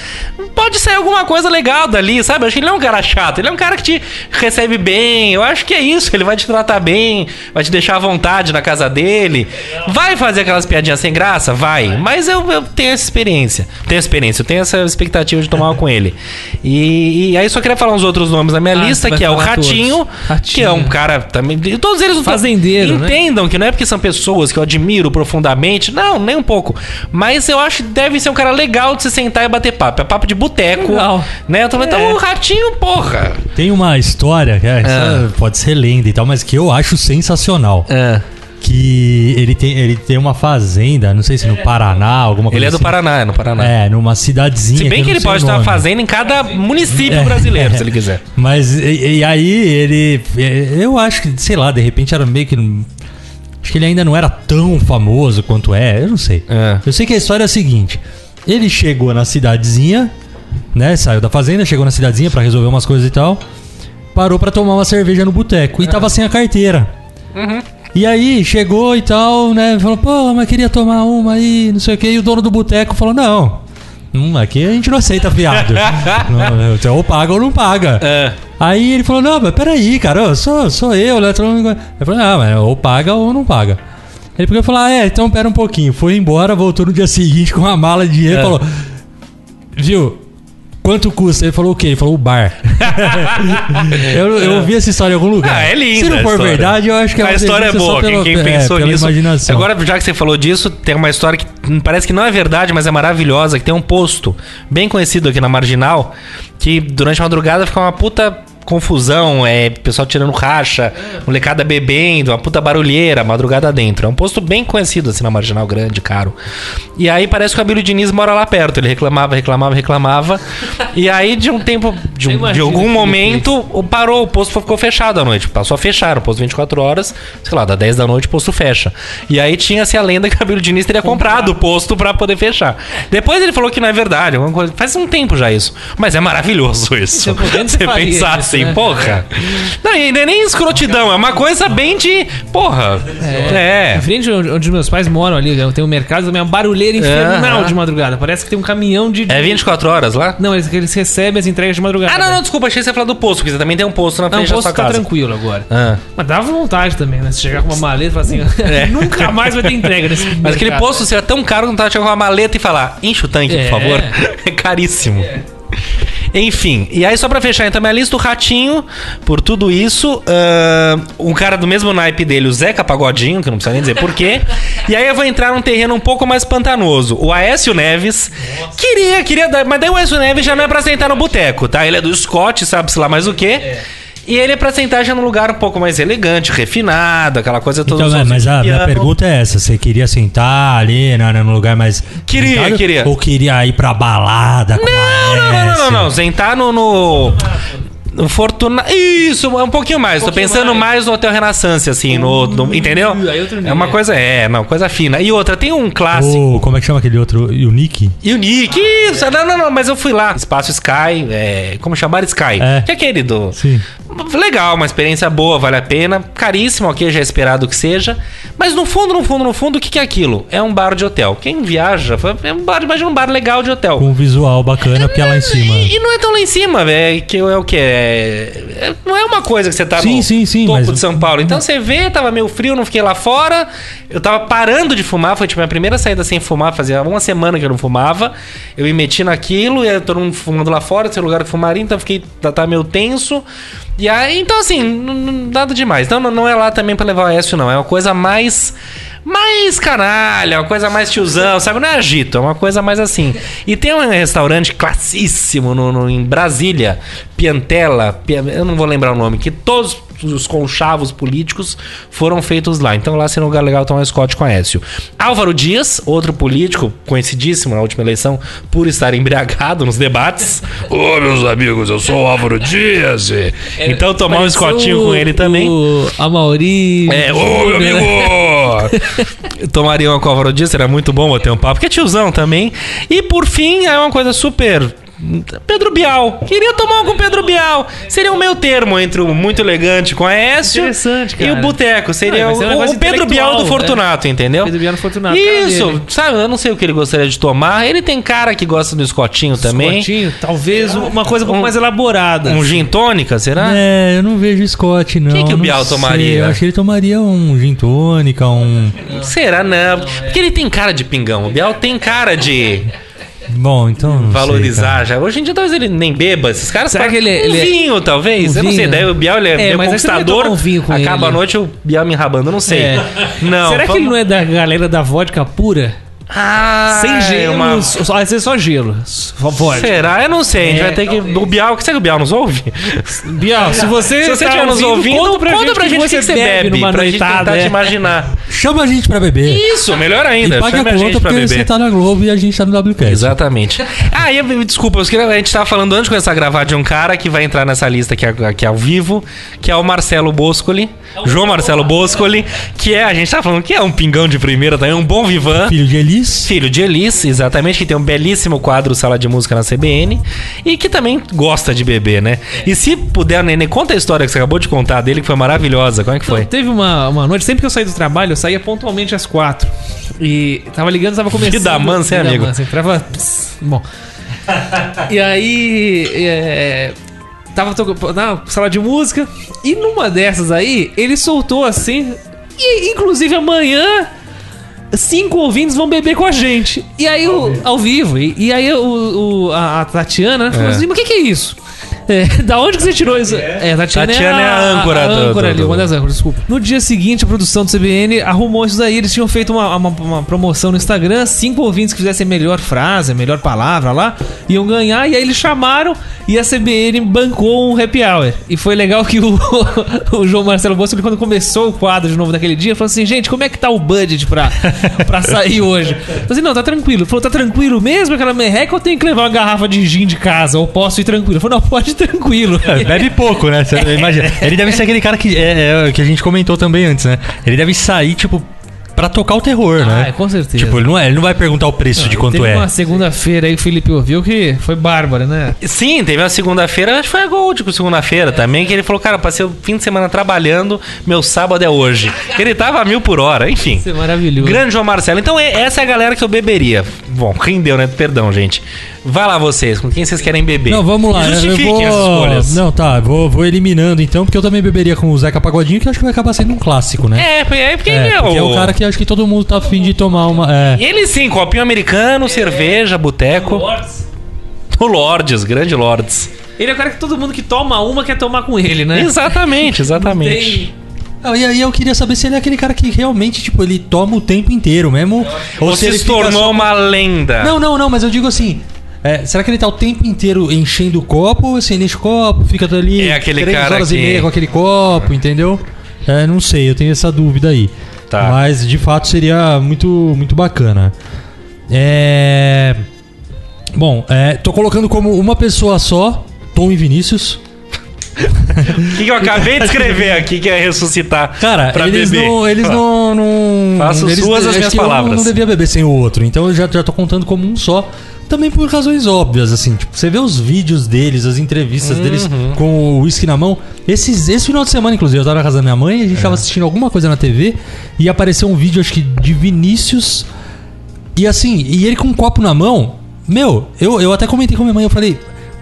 pode sair alguma coisa legal dali, sabe? Eu acho que ele não é um cara chato, ele é um cara que te recebe bem, eu acho que é isso, ele vai te tratar bem, vai te deixar à vontade na casa dele, vai fazer aquelas piadinhas sem graça? Vai, mas eu, eu tenho essa experiência, tenho experiência, eu tenho essa expectativa de tomar com ele. E, e aí só queria falar uns outros nomes da minha ah, lista, que é o Ratinho, Ratinho, que é um cara também, todos eles um fazendeiro. Entendam que não é porque são pessoas que eu admiro profundamente, não, nem um pouco. Mas eu acho que deve ser um cara legal de se sentar e bater papo. É papo de boteco, né? Então, é. então, o Ratinho, porra. Tem uma história, que é, é. pode ser lenda e tal, mas que eu acho sensacional. É. Que ele tem, ele tem uma fazenda, não sei se no Paraná, alguma coisa. Ele é do assim. Paraná, é no Paraná. É, numa cidadezinha. Se bem que, que ele pode ter uma fazenda em cada município é, brasileiro, é, se ele quiser. Mas, e, e aí, ele. Eu acho que, sei lá, de repente era meio que. Acho que ele ainda não era tão famoso quanto é, eu não sei. É. Eu sei que a história é a seguinte: ele chegou na cidadezinha, né? Saiu da fazenda, chegou na cidadezinha pra resolver umas coisas e tal. Parou pra tomar uma cerveja no boteco é. e tava sem a carteira. Uhum. E aí, chegou e tal, né? Falou, pô, mas queria tomar uma aí, não sei o quê. E o dono do boteco falou, não, hum, aqui a gente não aceita fiado. não, ou paga ou não paga. É. Aí ele falou, não, mas peraí, cara, sou, sou eu, né? Ele falou, não, mas ou paga ou não paga. Ele pegou e falou, ah, é, então pera um pouquinho. Foi embora, voltou no dia seguinte com uma mala de dinheiro e é. falou, viu... Quanto custa? Ele falou o quê? Ele falou o bar. eu, eu ouvi essa história em algum lugar. Ah, é linda. Se não for verdade, eu acho que é uma A história é boa, pelo, quem, quem pensou é, nisso. Imaginação. Agora, já que você falou disso, tem uma história que parece que não é verdade, mas é maravilhosa, que tem um posto bem conhecido aqui na Marginal, que durante a madrugada fica uma puta confusão, é pessoal tirando racha, molecada bebendo, uma puta barulheira, madrugada dentro. É um posto bem conhecido, assim, na Marginal, grande, caro. E aí parece que o Abílio Diniz mora lá perto. Ele reclamava, reclamava, reclamava. E aí de um tempo, de, um, de algum momento, parou, o posto ficou fechado à noite. Passou a fechar, o posto vinte e quatro horas, sei lá, da dez da noite o posto fecha. E aí tinha-se a lenda que o Abílio Diniz teria comprado o posto pra poder fechar. Depois ele falou que não é verdade, faz um tempo já isso. Mas é maravilhoso isso. Você pensar assim, porra. Não, e nem, nem escrotidão, é uma coisa bem de... Porra. É. é. Em frente onde, onde meus pais moram ali, tem um mercado, também é uma barulheira infernal uh-huh. de madrugada. Parece que tem um caminhão de... É vinte e quatro horas lá? Não, eles, eles recebem as entregas de madrugada. Ah, não, não, desculpa, achei que você ia falar do posto, porque você também tem um posto na frente da sua casa. Não, o posto tá tranquilo agora. Ah. Mas dá vontade também, né? Se chegar com uma maleta e falar assim, é. nunca mais vai ter entrega nesse mercado. Mas aquele posto será tão caro que não tá chegando com uma maleta e falar, enche o tanque, é. por favor. É caríssimo. É. Enfim, e aí só pra fechar então minha lista, o Ratinho, por tudo isso, uh, um cara do mesmo naipe dele, o Zeca Pagodinho, que eu não preciso nem dizer porquê. E aí eu vou entrar num terreno um pouco mais pantanoso. O Aécio Neves. Nossa. Queria, queria dar, mas daí o Aécio Neves já não é pra sentar no boteco, tá? Ele é do Scott, sabe-se lá mais o quê. É. E ele é pra sentar já num lugar um pouco mais elegante, refinado, aquela coisa toda. Então, é, mas a minha pergunta é essa, você queria sentar ali, não, num lugar mais... Queria, sentado, queria. Ou queria ir pra balada com não, não, não, não, não, não, sentar no... no... No Fortuna... Isso, um pouquinho mais. Um Tô pouquinho pensando mais. mais no Hotel Renaissance, assim, no, no... Entendeu? É uma coisa... É, não, coisa fina. E outra, tem um clássico... Oh, como é que chama aquele outro? Unique? Unique, ah, isso! É. Não, não, não, mas eu fui lá. Espaço Sky, é... como chamar Sky? É. Que é aquele do... Sim. Legal, uma experiência boa, vale a pena. Caríssimo, ok, já é esperado que seja. Mas no fundo, no fundo, no fundo, o que, que é aquilo? É um bar de hotel. Quem viaja, é um bar, imagina um bar legal de hotel. Com um visual bacana, é, porque é lá em cima. E, e não é tão lá em cima, velho, que é o que é... É, não é uma coisa que você tá sim, no sim, sim, topo mas... de São Paulo. Então você vê, tava meio frio, não fiquei lá fora. Eu tava parando de fumar, foi tipo minha primeira saída sem fumar, fazia uma semana que eu não fumava. Eu me meti naquilo, e aí todo mundo fumando lá fora, esse lugar que fumaria, então fiquei, tava meio tenso. E aí, então assim, nada demais. Então não é lá também pra levar o Aécio, não. É uma coisa mais... mais canalha, uma coisa mais tiozão, sabe? Não é agito, é uma coisa mais assim. E tem um restaurante classíssimo no, no, em Brasília, Piantela, eu não vou lembrar o nome, que todos os conchavos políticos foram feitos lá. Então lá seria um lugar legal tomar um Scott com Aécio. Álvaro Dias, outro político conhecidíssimo na última eleição por estar embriagado nos debates. Ô, oh, meus amigos, eu sou o Álvaro Dias. E... É, então tomar um Scottinho o, com ele também. O Amauri. É, ô, oh, meu amigo! Tomaria uma com o Álvaro Dias, era muito bom bater um papo, porque é tiozão também. E por fim, é uma coisa super... Pedro Bial. Queria tomar um com Pedro Bial. Seria um meio termo entre o muito elegante com a Aécio e o boteco. Seria não, o, o Pedro Bial do Fortunato, é. entendeu? Pedro Bial do Fortunato. Isso, sabe? Eu não sei o que ele gostaria de tomar. Ele tem cara que gosta do Scottinho também. Scottinho, talvez ah, uma coisa um pouco mais elaborada. Um gin tônica, será? É, eu não vejo Scott, não. O que, que o Bial tomaria? Sei. Eu acho que ele tomaria um gin tônica, um... Não, será? Não. não é. Porque ele tem cara de pingão. O Bial tem cara de... Bom, então não valorizar sei, já. Hoje em dia talvez ele nem beba. Esses caras será que ele, ele um vinho, é... talvez. Um eu vinho, não sei. Daí o Bial ele é, é meio conquistador. Um vinho com acaba ele. A noite o Bial me enrabando. Eu não sei. É. Não, será vamos... que ele não é da galera da vodka pura? Ah, sem gelo, uma... só, vai ser só gelo. Só vodka. Será? Eu não sei. A gente é, vai ter que. Talvez. O Bial, será que o Bial nos ouve? Bial, se você estiver tá nos ouvindo, conta pra, conta gente, pra que gente que você bebe, bebe pra gente tentar é. te imaginar. Chama a gente pra beber. Isso, melhor ainda. E paga Chama a conta a gente pra porque beber. Você tá na Globo e a gente tá no WCast. Exatamente. Ah, e eu, desculpa, eu queria, a gente tava falando antes de começar a gravar de um cara que vai entrar nessa lista aqui, aqui ao vivo, que é o Marcelo Boscoli. É João Marcelo Boscoli, que é, a gente tava falando que é um pingão de primeira também, um bom vivan. Filho de Eli. Filho de Elis, exatamente, que tem um belíssimo quadro Sala de Música na C B N e que também gosta de beber, né? E se puder, Nenê, conta a história que você acabou de contar dele, que foi maravilhosa. Como é que foi? Então, teve uma, uma noite, sempre que eu saí do trabalho, eu saía pontualmente às quatro. E tava ligando, tava começando... Vida mansa, hein, amigo? Vida mansa, entrava... Pss, bom... E aí... É... Tava to... na sala de música e numa dessas aí, ele soltou assim... E, inclusive, amanhã... Cinco ouvintes vão beber com a gente. E aí, ao, o, vivo. ao vivo. E, e aí, o, o, a, a Tatiana falou é. assim: mas o que, que é isso? É, da onde que você tirou isso? É, é Tatiana, Tatiana é a, a âncora. A, a âncora ali, uma das âncoras, desculpa. No dia seguinte, a produção do C B N arrumou isso daí. Eles tinham feito uma, uma, uma promoção no Instagram: cinco ouvintes que fizessem a melhor frase, a melhor palavra lá, iam ganhar. E aí, eles chamaram e a C B N bancou um happy hour. E foi legal que o, o João Marcelo Bosco, quando começou o quadro de novo naquele dia, falou assim: gente, como é que tá o budget pra, pra sair hoje? Eu falei assim: não, tá tranquilo. Ele falou: tá tranquilo mesmo? Aquela merreca, ou tenho que levar uma garrafa de gin de casa? Ou posso ir tranquilo? Eu falei: não, pode ir tranquilo. Bebe pouco, né? Você imagina. Ele deve ser aquele cara que, é, é, que a gente comentou também antes, né? Ele deve sair, tipo... pra tocar o terror, ah, né? Ah, com certeza. Tipo, ele não, é, ele não vai perguntar o preço não, de quanto teve é. Teve uma segunda-feira aí, o Felipe ouviu, que foi bárbaro, né? Sim, teve uma segunda-feira, acho que foi a Gold, segunda-feira é. também, que ele falou, cara, passei o fim de semana trabalhando, meu sábado é hoje. Ele tava a mil por hora, enfim. Isso é maravilhoso. Grande João Marcelo. Então, essa é a galera que eu beberia. Bom, rendeu, né? Perdão, gente. Vai lá vocês, com quem vocês querem beber? Não, vamos lá. Justifiquem eu vou... as escolhas. Não, tá, vou, vou eliminando então, porque eu também beberia com o Zeca Pagodinho, que eu acho que vai acabar sendo um clássico, né? É, porque é, porque é, porque é o cara que acho que todo mundo tá afim de tomar uma... É. E ele sim, copinho americano, é. cerveja, boteco. O Lordes, grande Lordes. Ele é o cara que todo mundo que toma uma quer tomar com ele, né? Exatamente, exatamente. Ah, e aí eu queria saber se ele é aquele cara que realmente, tipo, ele toma o tempo inteiro mesmo. Ou, ou se, se ele se tornou só... uma lenda. Não, não, não, mas eu digo assim... É, será que ele tá o tempo inteiro enchendo o copo? Ou assim, ele enche o copo, fica ali é aquele três cara horas que... e meia com aquele copo, entendeu? É, não sei, eu tenho essa dúvida aí. Tá. Mas, de fato, seria muito, muito bacana. É... Bom, é, tô colocando como uma pessoa só, Tom e Vinícius... O que, que eu acabei de escrever aqui que é ressuscitar. Cara, pra eles beber. Não, eles não, não. Faço eles, suas as minhas palavras. Eu não devia beber sem o outro, então eu já, já tô contando como um só. Também por razões óbvias, assim. Tipo, você vê os vídeos deles, as entrevistas uhum. deles com o uísque na mão. Esses, esse final de semana, inclusive, eu tava na casa da minha mãe, a gente é. tava assistindo alguma coisa na T V e apareceu um vídeo, acho que de Vinícius. E assim, e ele com um copo na mão. Meu, eu, eu até comentei com minha mãe, eu falei: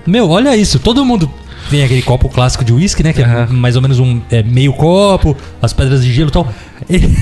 Meu, olha isso, todo mundo. Tem aquele copo clássico de uísque, né? Que uhum. é mais ou menos um é, meio copo, as pedras de gelo e tal. Ele,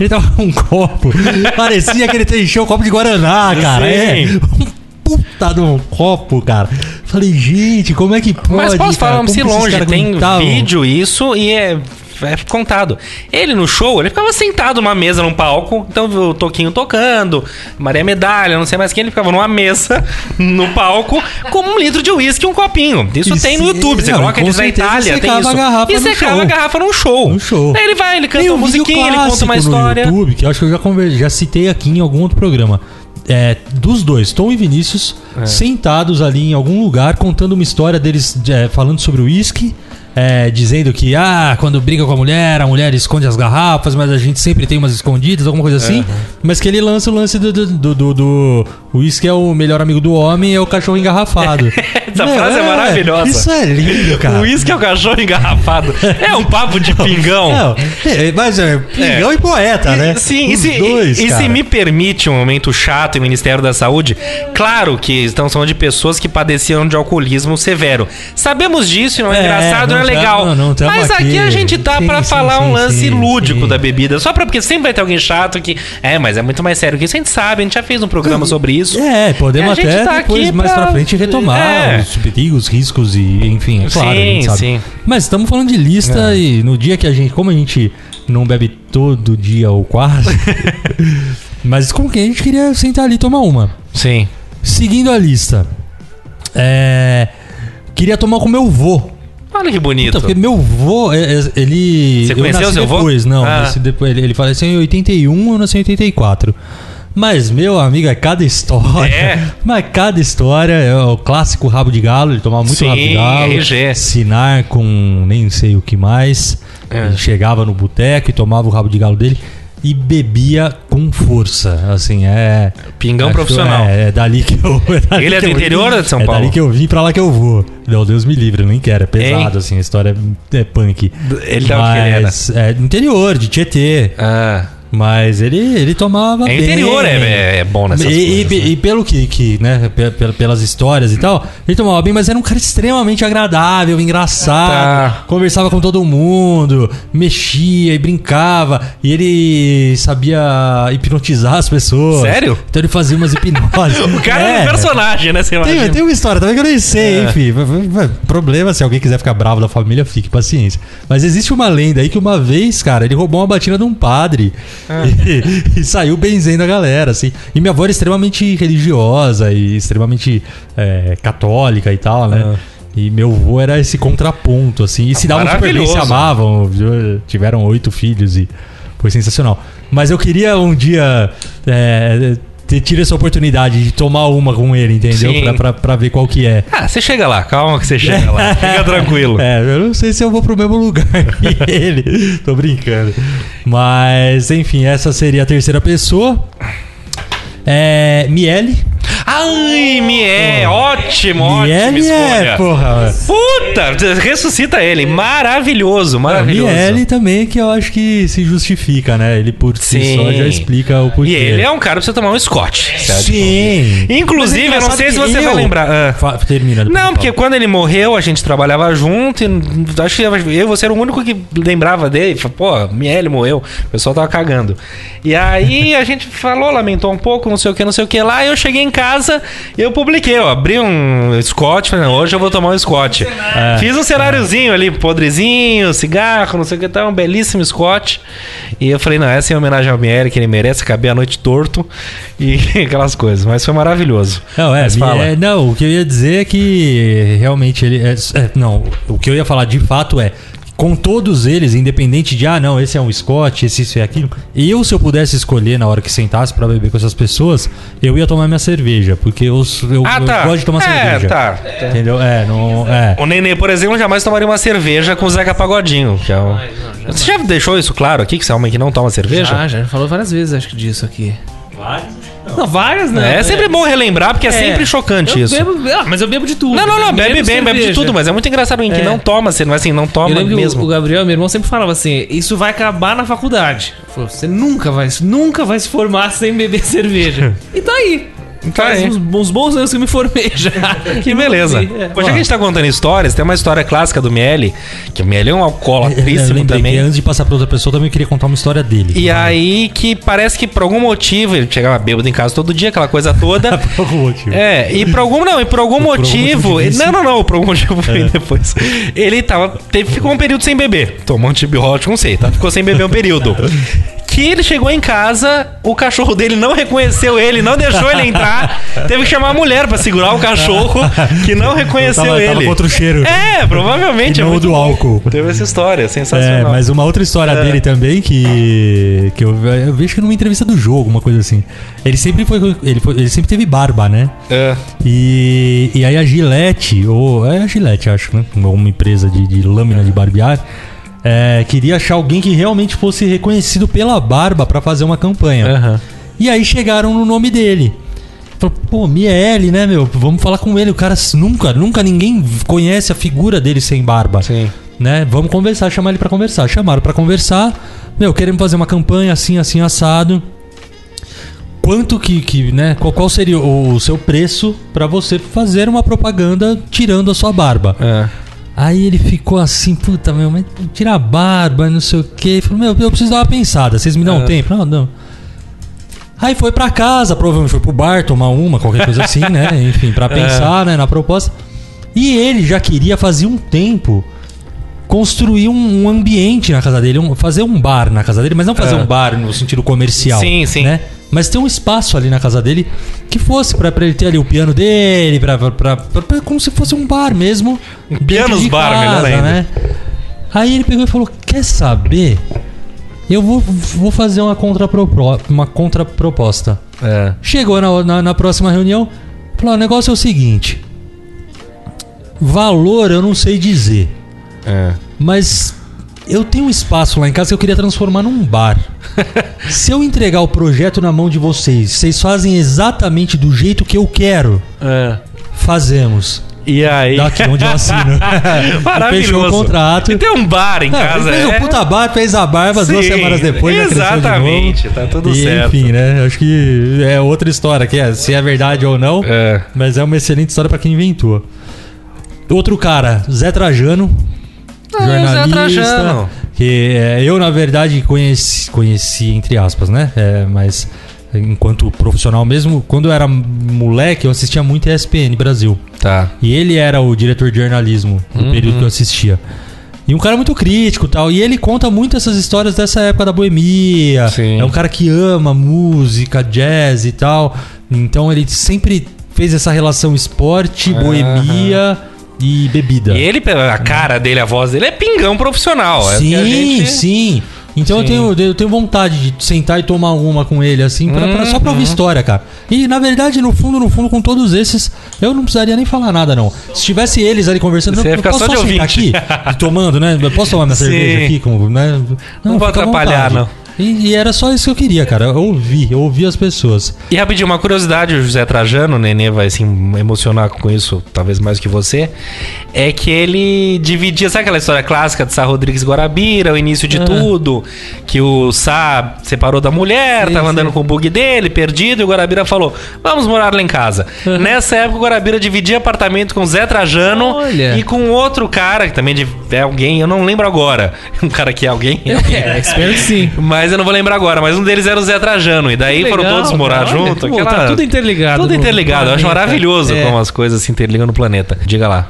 ele tava com um copo. Parecia que ele encheu o copo de Guaraná, cara. É, um puta de um copo, cara. Falei, gente, como é que pode? Mas posso falar, se longe, tem vídeo isso e é... É contado. Ele no show, ele ficava sentado numa mesa, num palco. Então o Toquinho tocando, Maria Medalha, não sei mais quem. Ele ficava numa mesa, no palco, com um litro de uísque e um copinho. Isso e tem se... no YouTube. Você não, coloca eles na Itália, tem isso. E secava a garrafa num show. No show. Aí ele vai, ele canta uma musiquinha, ele conta uma história. No YouTube, que eu acho que eu já, conver... já citei aqui em algum outro programa. É, dos dois, Tom e Vinícius, é. sentados ali em algum lugar, contando uma história deles, é, falando sobre o uísque. É, dizendo que, ah, quando briga com a mulher, a mulher esconde as garrafas, mas a gente sempre tem umas escondidas, alguma coisa assim. É. Mas que ele lança o lance do... do, do, do, do... O uísque é o melhor amigo do homem, é o cachorro engarrafado. Essa Meu, frase é, é maravilhosa. Isso é lindo, cara. O uísque é o cachorro engarrafado. É um papo de pingão. É, mas é pingão é. e poeta, né? Sim, Os e se, dois, e, e se me permite um momento chato em Ministério da Saúde, claro que estamos falando de pessoas que padeciam de alcoolismo severo. Sabemos disso e não é, é engraçado, não é legal. Não, não, mas aqui, aqui a gente tá sim, pra sim, falar sim, um lance sim, lúdico sim. da bebida. Só pra, porque sempre vai ter alguém chato que... É, mas é muito mais sério que isso. A gente sabe, a gente já fez um programa sobre isso. Isso. É, podemos até tá depois, mais pra... pra frente, retomar é. os perigos, riscos e, enfim, é claro, sim, a gente sabe. Sim. Mas estamos falando de lista é. e no dia que a gente, como a gente não bebe todo dia ou quase, mas com quem a gente queria sentar ali e tomar uma. Sim. Seguindo a lista, é, queria tomar com meu vô. Olha que bonito. Puta, porque meu vô, ele... Você conheceu o seu vô? Depois, não, ah. nasci depois, ele, ele faleceu em oitenta e um, eu nasci em oitenta e quatro. Mas, meu amigo, é cada história. É. Mas cada história é o clássico rabo de galo. Ele tomava muito Sim, rabo de galo. R G. Sinar com nem sei o que mais. É. Ele chegava no boteco e tomava o rabo de galo dele. E bebia com força. Assim, é... Pingão profissional. É, é dali que eu... É dali ele que é do eu, interior ou de São Paulo? É dali que eu vim, pra lá que eu vou. Não, Deus me livre, eu nem quero. É pesado, Ei. assim. A história é punk. Ele tava Mas, é do interior, de Tietê. Ah... Mas ele, ele tomava bem. É interior, bem, é, é bom nessas e, coisas. E, né? e pelo que, que né, pelas histórias e tal, ele tomava bem, mas era um cara extremamente agradável, engraçado. Tá. Conversava com todo mundo, mexia e brincava. E ele sabia hipnotizar as pessoas. Sério? Então ele fazia umas hipnoses. O cara é, é um personagem, né? Você tem, tem uma história também que eu nem sei, é. enfim. Problema, se alguém quiser ficar bravo da família, fique, paciência. Mas existe uma lenda aí que uma vez, cara, ele roubou uma batina de um padre. Ah. E, e saiu benzendo a galera, assim. E minha avó era extremamente religiosa e extremamente é, católica e tal, né? Ah. E meu avô era esse contraponto, assim. E se davam super bem, se amavam. Tiveram oito filhos e foi sensacional. Mas eu queria um dia... É, Você tira essa oportunidade de tomar uma com ele, entendeu? Pra, pra, pra ver qual que é. Ah, você chega lá, calma que você chega é. lá. Fica tranquilo. É, eu não sei se eu vou pro mesmo lugar que ele. Tô brincando. Mas, enfim, essa seria a terceira pessoa. É, Miel. Ai, Miel, ótimo, ótima escolha. Porra. Puta, ressuscita ele, maravilhoso, maravilhoso. É, Miel também, que eu acho que se justifica, né? Ele por si Sim. só já explica o porquê. E ele é um cara pra você tomar um Scott. Certo? Sim. Inclusive, eu não sei se você eu... vai lembrar. Ah. Fa- termina não, porque quando ele morreu, a gente trabalhava junto e acho que eu e você era o único que lembrava dele. Pô, Miel morreu, o pessoal tava cagando. E aí a gente falou, lamentou um pouco, não sei o que, não sei o que lá, e eu cheguei em casa e eu publiquei, ó, abri um Scott, falei, hoje eu vou tomar um Scott. É, fiz um cenáriozinho é. ali, podrezinho, cigarro, não sei o que tal, um belíssimo Scott. E eu falei, não, essa é em homenagem ao Miel, que ele merece, acabei a noite torto e aquelas coisas, mas foi maravilhoso. Não, é, fala. é, não, o que eu ia dizer é que realmente ele, é, é, não, o que eu ia falar de fato é, com todos eles, independente de, ah, não, esse é um Scott, esse, isso e aquilo, eu, se eu pudesse escolher na hora que sentasse pra beber com essas pessoas, eu ia tomar minha cerveja, porque eu, eu, ah, tá. eu gosto de tomar é, cerveja. Tá. Entendeu? É, não, é. O Nenê, por exemplo, jamais tomaria uma cerveja com o Zeca Pagodinho. Que é o... jamais, não, jamais. Você já deixou isso claro aqui, que você é homem que não toma cerveja? Já, já falou várias vezes, acho que disso aqui. Várias? Não, não várias, né? É, é sempre bom relembrar, porque é, é sempre chocante eu isso. Bebo, mas eu bebo de tudo. Não, não, não, bebe bem, cerveja. bebe de tudo, mas é muito engraçado em é. que não toma, assim, mas assim, não toma eu mesmo. O, o Gabriel, meu irmão, sempre falava assim, isso vai acabar na faculdade. Ele falou, você nunca vai, nunca vai se formar sem beber cerveja. E tá aí. Então, faz é. uns, uns bons anos que eu me formei já. Que beleza. É. Hoje que a gente tá contando histórias, tem uma história clássica do Miel, que o Miel é um alcoólatríssimo também. E antes de passar pra outra pessoa, também queria contar uma história dele. E também. Aí que parece que por algum motivo, ele chegava bêbado em casa todo dia, aquela coisa toda. Por algum motivo. É, e por algum, não, e por algum por motivo... Por algum não, não, não, por algum motivo foi é. depois. Ele tava, teve, ficou um período sem beber. Tomou um antibiótico, não sei, tá? Ficou sem beber um período. Que ele chegou em casa, o cachorro dele não reconheceu ele, não deixou ele entrar. Teve que chamar a mulher pra segurar o cachorro, que não reconheceu tava, ele. Tava com outro cheiro. É, provavelmente. Ou é do álcool. Teve essa história, sensacional. É, mas uma outra história é. dele também, que, que eu, eu vejo que numa entrevista do jogo, uma coisa assim. Ele sempre, foi, ele foi, ele sempre teve barba, né? É. E, e aí a Gillette, ou é a Gillette, acho, né? Uma empresa de, de lâmina é. de barbear. É, queria achar alguém que realmente fosse reconhecido pela barba pra fazer uma campanha. Uhum. E aí chegaram no nome dele. Falou, pô, Miel, né, meu? Vamos falar com ele. O cara nunca, nunca ninguém conhece a figura dele sem barba. Sim. Né? Vamos conversar, chamar ele pra conversar. Chamaram pra conversar. Meu, queremos fazer uma campanha assim, assim, assado. Quanto que, que né? Qual, qual seria o, o seu preço pra você fazer uma propaganda tirando a sua barba? É. Aí ele ficou assim, puta, meu, mas tira a barba, não sei o que. Falou, meu, eu preciso dar uma pensada, vocês me dão um é. tempo? Não, não. Aí foi pra casa, provavelmente foi pro bar tomar uma, qualquer coisa assim, né? Enfim, pra pensar, é. né, na proposta. E ele já queria, fazia um tempo, construir um, um ambiente na casa dele, um, fazer um bar na casa dele, mas não fazer é. um bar no sentido comercial. Sim, sim. Né? Mas ter um espaço ali na casa dele que fosse pra, pra ele ter ali o piano dele, pra, pra, pra, pra, como se fosse um bar mesmo. Um pianos bar, casa, melhor né? ainda. Aí ele pegou e falou, quer saber? Eu vou, vou fazer uma, contrapropo- uma contraproposta. É. Chegou na, na, na próxima reunião, falou, o negócio é o seguinte. Valor eu não sei dizer. É. Mas... eu tenho um espaço lá em casa que eu queria transformar num bar. Se eu entregar o projeto na mão de vocês, vocês fazem exatamente do jeito que eu quero. É. Fazemos. E aí? Daqui onde eu assino. Maravilhoso. Fechou o contrato. E tem um bar em é, casa, né? Fez um puta bar, fez a barba duas semanas depois. Exatamente. De tá tudo e, certo. Enfim, né? Acho que é outra história, que é, se é verdade ou não. É. Mas é uma excelente história pra quem inventou. Outro cara, Zé Trajano. Ah, jornalista, que é, eu na verdade conheci, conheci entre aspas, né? É, mas enquanto profissional mesmo, quando eu era moleque, eu assistia muito a E S P N Brasil. Tá. E ele era o diretor de jornalismo no uhum. período que eu assistia. E um cara muito crítico e tal. E ele conta muito essas histórias dessa época da boemia. Sim. É um cara que ama música, jazz e tal. Então ele sempre fez essa relação esporte, uhum. boemia... e bebida. E ele, a cara dele, a voz dele é pingão profissional. Sim, é a gente... sim. Então eu tenho, eu tenho vontade de sentar e tomar uma com ele, assim, pra, hum, pra, só pra ouvir hum. história, cara. E, na verdade, no fundo, no fundo, com todos esses, eu não precisaria nem falar nada, não. Se tivesse eles ali conversando, você eu, ia ficar eu posso só, só de sentar ouvinte. Aqui, tomando, né? Eu posso tomar minha Sim. cerveja aqui? Com, né? Não, não vou atrapalhar, vontade. Não. E, e era só isso que eu queria, cara. Eu ouvi, eu ouvi as pessoas. E rapidinho, uma curiosidade, o Zé Trajano, o Nenê vai se emocionar com isso, talvez mais que você, é que ele dividia, sabe aquela história clássica de Sá Rodrigues Guarabira, o início de ah. tudo, que o Sá separou da mulher, sim, tava sim. andando com o bug dele, perdido, e o Guarabira falou, vamos morar lá em casa. Uhum. Nessa época o Guarabira dividia apartamento com o Zé Trajano Olha. e com outro cara, que também é alguém, eu não lembro agora, um cara que é alguém. É, espero que sim. Mas eu não vou lembrar agora, mas um deles era o Zé Trajano. E daí legal, foram todos morar cara, junto. Olha, aquela... Tá tudo interligado. Tudo interligado. Planeta. Eu acho maravilhoso é. como as coisas se interligam no planeta. Diga lá.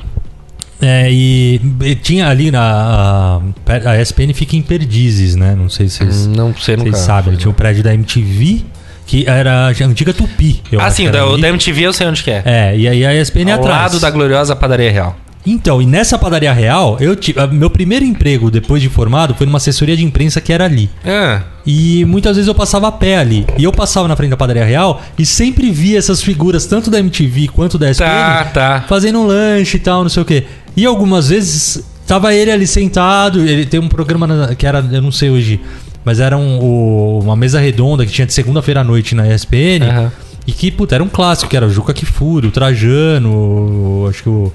É, e, e tinha ali na... A, a E S P N fica em Perdizes, né? Não sei se vocês, não sei, vocês sabem. Tinha o prédio da M T V... Que era a antiga Tupi. Eu ah, acho sim. O da, da M T V eu sei onde que é. É, e aí a E S P N atrás. Ao lado da gloriosa Padaria Real. Então, e nessa Padaria Real, eu tive, meu primeiro emprego depois de formado foi numa assessoria de imprensa que era ali. É. E muitas vezes eu passava a pé ali. E eu passava na frente da Padaria Real e sempre via essas figuras, tanto da M T V quanto da E S P N, tá, tá. fazendo um lanche e tal, não sei o quê. E algumas vezes tava ele ali sentado, ele tem um programa que era, eu não sei hoje, mas era um, o, uma mesa redonda que tinha de segunda-feira à noite na E S P N. Uhum. E que, puta, era um clássico, que era o Juca Kifuri, o Trajano, o, acho que o...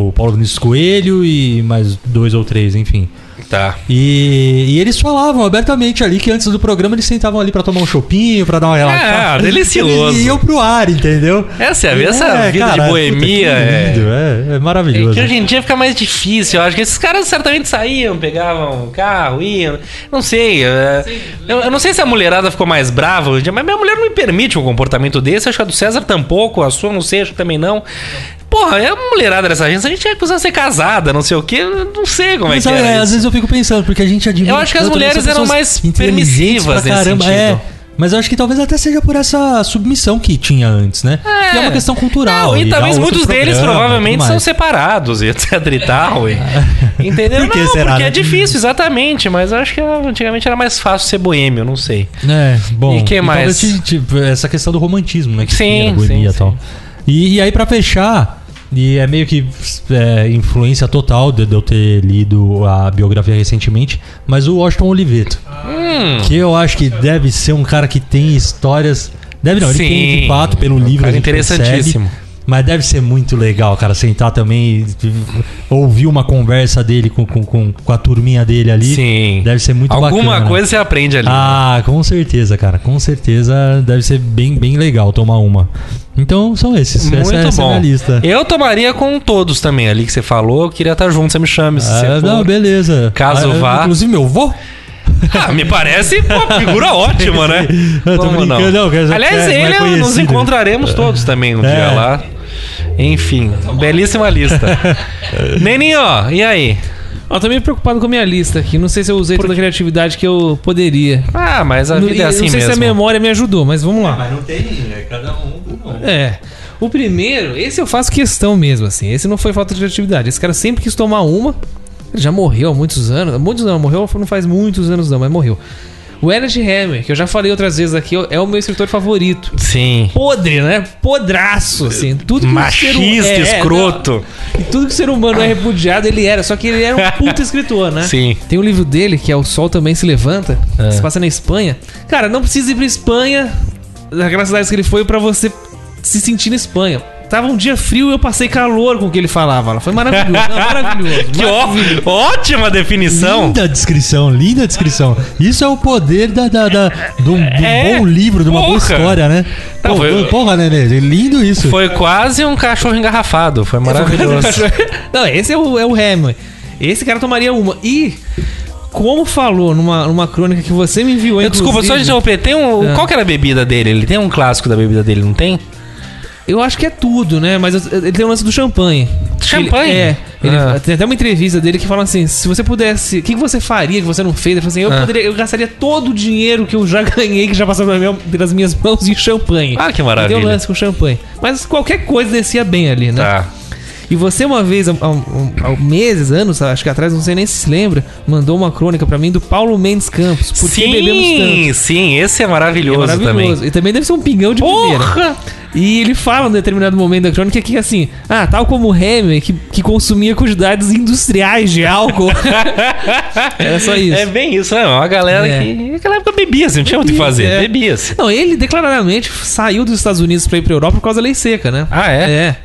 O Paulo Vinícius Coelho e mais dois ou três, enfim. Tá. E, e eles falavam abertamente ali que antes do programa eles sentavam ali pra tomar um chopinho, pra dar uma relaxada. É, delicioso. E iam pro ar, entendeu? Essa, e, essa é, vida cara, de boemia. Puta, é... Lindo, é, é maravilhoso. É que hoje em dia fica mais difícil. Eu acho que esses caras certamente saíam, pegavam o carro, iam. Não sei. É... Sim, eu, eu não sei se a mulherada ficou mais brava hoje em dia, mas minha mulher não me permite um comportamento desse. Acho que a do César tampouco, a sua não sei, acho que também não. Porra, é uma mulherada dessa gente, a gente é acusado de ser casada, não sei o quê, não sei como mas, é que é. é às vezes eu fico pensando, porque a gente admira. Eu acho que as mulheres eram mais permissivas nesse caramba, sentido. É. Mas eu acho que talvez até seja por essa submissão que tinha antes, né? É, que é uma questão cultural. Não, e, e talvez muitos deles provavelmente são separados, etcétera e tal. E, entendeu? Por que não, será, porque né? é difícil, exatamente. Mas eu acho que antigamente era mais fácil ser boêmio, não sei. É, bom. E que mais? Talvez, tipo, essa questão do romantismo, né? Que sim, boemia, sim, tal. Sim. E, e aí pra fechar, e é meio que é, influência total de, de eu ter lido a biografia recentemente, mas o Washington Oliveto, hum. que eu acho que deve ser um cara que tem histórias, deve não, Sim. ele tem de fato pelo livro, cara, a gente interessantíssimo. Percebe, mas deve ser muito legal, cara, sentar também e ouvir uma conversa dele com, com, com, com a turminha dele ali. Sim. Deve ser muito Alguma bacana. Alguma coisa você aprende ali. Ah, né? Com certeza, cara. Com certeza deve ser bem, bem legal tomar uma. Então são esses. Muito essa, essa bom. É a lista. Eu tomaria com todos também ali que você falou. Eu queria estar junto, você me chame. Se ah, você não, for. Beleza. Caso ah, vá. Inclusive meu avô. Ah, me parece uma figura ótima, né? Eu tô brincando, não. Não, aliás, é, ele é nos encontraremos todos também um é. dia lá. Enfim, belíssima lista. Neninho, e aí? Eu tô meio preocupado com a minha lista aqui. Não sei se eu usei Por... toda a criatividade que eu poderia. Ah, mas a vida no, é assim mesmo. Não sei mesmo. se a memória me ajudou, mas vamos lá. É, mas não tem, é cada um. Não. É. O primeiro, esse eu faço questão mesmo, assim. Esse não foi falta de criatividade. Esse cara sempre quis tomar uma. Ele já morreu há muitos anos. Muitos não, morreu não faz muitos anos não, mas morreu. O Ernest Hemingway, que eu já falei outras vezes aqui, é o meu escritor favorito. Sim. Podre, né? Podraço, assim. Tudo que Machista, um ser, é, escroto. É, e tudo que o ser humano é repudiado, ele era. Só que ele era um puta escritor, né? Sim. Tem um livro dele, que é O Sol Também Se Levanta, é. que se passa na Espanha. Cara, não precisa ir pra Espanha, naquelas cidades que ele foi, pra você se sentir na Espanha. Tava um dia frio e eu passei calor com o que ele falava. Foi maravilhoso. Não, maravilhoso. Que maravilhoso. Ó, ótima definição. Linda descrição, linda descrição. Isso é o poder da, da, da, do, do é, bom livro, de uma boa história, né? Tá, Pô, foi, porra, né, né? Lindo isso. Foi quase um cachorro engarrafado. Foi maravilhoso. Não, esse é o, é o Hemingway. Esse cara tomaria uma. E... Como falou numa, numa crônica que você me enviou, eu, Desculpa, só de interromper. Tem um, ah. Qual que era a bebida dele? Ele tem um clássico da bebida dele, não tem? Eu acho que é tudo, né? Mas ele tem o lance do champanhe. Champanhe? Ele, é. Ele, ah. Tem até uma entrevista dele que fala assim, se você pudesse... O que você faria que você não fez? Ele fala assim, eu, ah. poderia, eu gastaria todo o dinheiro que eu já ganhei, que já passou pelas minhas mãos em champanhe. Ah, que maravilha. Ele deu lance com champanhe. Mas qualquer coisa descia bem ali, né? Tá. E você uma vez, há, há, há meses, anos, acho que atrás, não sei nem se se lembra, mandou uma crônica pra mim do Paulo Mendes Campos. Por sim, que bebemos tanto? Sim, esse é maravilhoso, é maravilhoso também. E também deve ser um pingão de primeira. Porra! E ele fala em determinado momento da crônica que assim, ah, tal como o Hemingway, que, que consumia quantidades industriais de álcool. Era só isso. É bem isso, né? Uma galera é. que naquela época bebia, não tinha muito o que fazer. É. Bebia. Não, ele declaradamente saiu dos Estados Unidos pra ir pra Europa por causa da lei seca, né? Ah, é? É.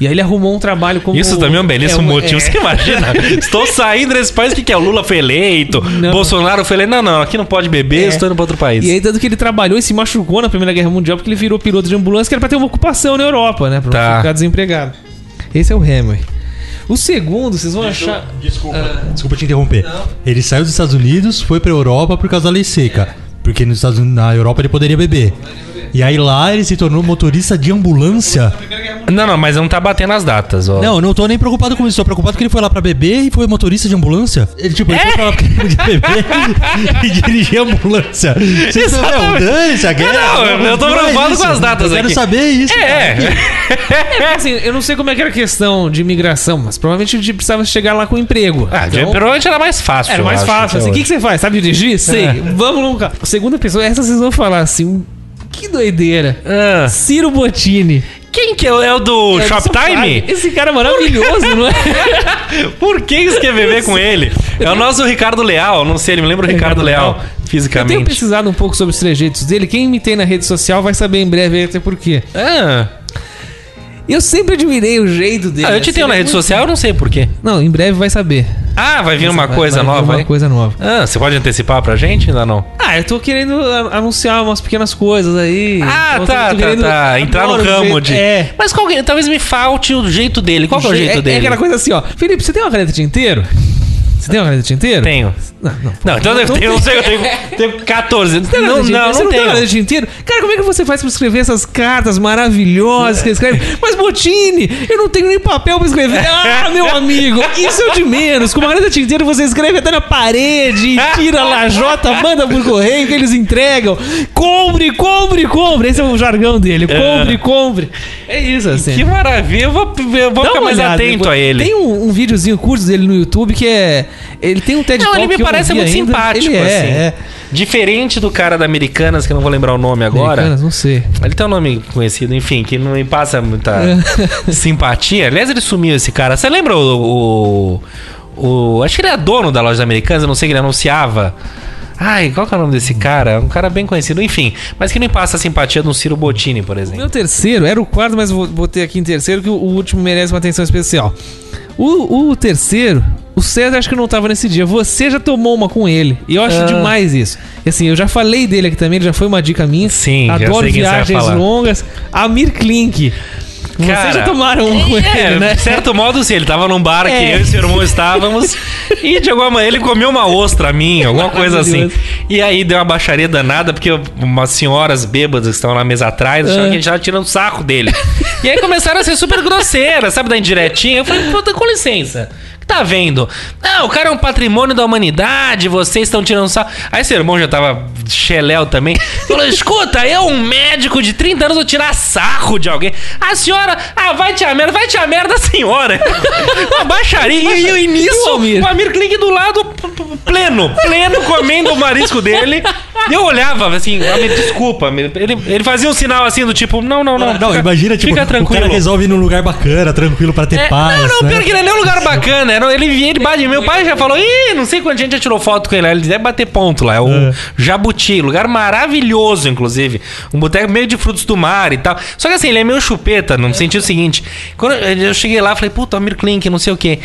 E aí ele arrumou um trabalho como... Isso também é um belíssimo é, motivo, é. Você imagina? Estou saindo desse país, o que, que é? O Lula foi eleito, não. Bolsonaro foi eleito. Não, não, aqui não pode beber, é. estou indo para outro país. E aí tanto que ele trabalhou e se machucou na Primeira Guerra Mundial porque ele virou piloto de ambulância, que era para ter uma ocupação na Europa, né? Para tá. não ficar desempregado. Esse é o Hemingway. O segundo, vocês vão Deixa, achar... Desculpa, ah. desculpa te interromper. Não. Ele saiu dos Estados Unidos, foi para a Europa por causa da lei seca. É. Porque nos Estados Unidos, na Europa ele poderia beber. E aí lá ele se tornou motorista de ambulância. Não, não, mas não tá batendo as datas, ó. Não, eu não tô nem preocupado com isso. Tô preocupado que ele foi lá pra beber e foi motorista de ambulância. Ele, tipo, ele é? foi pra lá pra beber e dirigir ambulância. Vocês estão dane-se, guerra. Não, eu, eu tô preocupado é com as datas eu aqui. Eu quero saber isso. É. Cara. É, assim, eu não sei como é que era a questão de imigração, mas provavelmente a gente precisava chegar lá com emprego. Ah, então, provavelmente era mais fácil. Era mais acho, fácil. Assim, o que, que você faz? Sabe dirigir? Sei. É. Vamos nunca. Segunda pessoa, essa vocês vão falar assim... Que doideira. Ah. Ciro Bottini. Quem que é? É o do é, Shoptime? Esse cara é maravilhoso, não é? Por que isso quer beber isso. com ele? É o nosso Ricardo Leal. Não sei, ele me lembra o Ricardo, Ricardo Leal, Leal fisicamente. Eu tenho pesquisado um pouco sobre os trejeitos dele. Quem me tem na rede social vai saber em breve até por quê. Ah... Eu sempre admirei o jeito dele. Ah, eu te assim, tenho na rede social, eu não sei porquê. Não, em breve vai saber. Ah, vai vir uma vai, coisa vai, nova, vai vir uma aí? coisa nova. Ah, você pode antecipar pra gente? Ainda não? Ah, eu tô querendo anunciar umas pequenas coisas aí. Ah, então, tá, tá, tá. Entrar no ramo de... É. Mas qual, talvez me falte o jeito dele. Qual que é o jeito é, dele? É aquela coisa assim, ó. Felipe, você tem uma caneta de tinteiro? Você tem uma caneta de tinteiro? Tenho. Não, não, não então eu tenho, não sei, eu tenho, tenho quatorze anos. Não, não, não, não, não tem uma caneta de tinteiro? Cara, como é que você faz pra escrever essas cartas maravilhosas que escreve? Mas, Bottini, eu não tenho nem papel pra escrever. Ah, meu amigo, isso é o de menos. Com uma caneta de tinteiro você escreve até na parede, tira a lajota, manda por correio que eles entregam. Compre, compre, compre. Esse é o jargão dele. Compre, compre. É isso, assim. Que maravilha. Eu vou, eu vou ficar mais olhada, atento a ele. Tem um, um videozinho curto dele no YouTube que é... Ele tem um TED Talk. Não, ele me parece muito ainda. simpático, ele assim. É, é. Diferente do cara da Americanas, que eu não vou lembrar o nome agora. Americanas, não sei. Ele tem um nome conhecido, enfim, que não me passa muita simpatia. Aliás, ele sumiu, esse cara. Você lembra o, o, o... Acho que ele era dono da loja da Americanas, eu não sei, que ele anunciava... Ai, qual que é o nome desse cara? Um cara bem conhecido, enfim. Mas que não passa a simpatia de um Ciro Bottini, por exemplo. O meu terceiro, era o quarto, mas vou botei aqui em terceiro, que o último merece uma atenção especial. O, o terceiro, o César acho que não tava nesse dia. Você já tomou uma com ele. E eu acho ah. demais isso. E assim, eu já falei dele aqui também, ele já foi uma dica minha. Sim, adoro viagens longas. Amir Klink. Cara, vocês já tomaram um com é, ele, né? De certo modo, sim. Ele tava num bar é. que eu e seu irmão estávamos. E de alguma maneira ele comeu uma ostra minha, alguma coisa assim. E aí deu uma baixaria danada, porque umas senhoras bêbadas que estavam na mesa atrás acharam é. que a gente tava tirando o saco dele. E aí começaram a ser super grosseiras, sabe? Da indiretinha. Eu falei, puta, com licença. Tá vendo? Ah, o cara é um patrimônio da humanidade, vocês estão tirando sal. Aí seu irmão já tava xeléu também. Falou, escuta, eu, um médico de trinta anos, vou tirar sarro de alguém. A senhora, ah, vai te a merda, vai te a merda, senhora. Uma baixaria. E, e, e nisso, o Amir Klink do lado, pleno, pleno, comendo o marisco dele. E eu olhava assim, desculpa, ele, ele fazia um sinal assim do tipo, não, não, não. Não, fica, não imagina, tipo, fica tranquilo. O cara resolve ir num lugar bacana, tranquilo, pra ter é, paz. Não, não, né? Pior que não é nem um lugar bacana. Ele, ele bate, meu pai já falou, ih, não sei quanta gente já tirou foto com ele, ele deve bater ponto lá, é o é. Jabuti, lugar maravilhoso, inclusive, um boteco meio de frutos do mar e tal, só que assim, ele é meio chupeta, no é. sentido seguinte, quando eu cheguei lá, falei, puta, Amir Klink, não sei o que,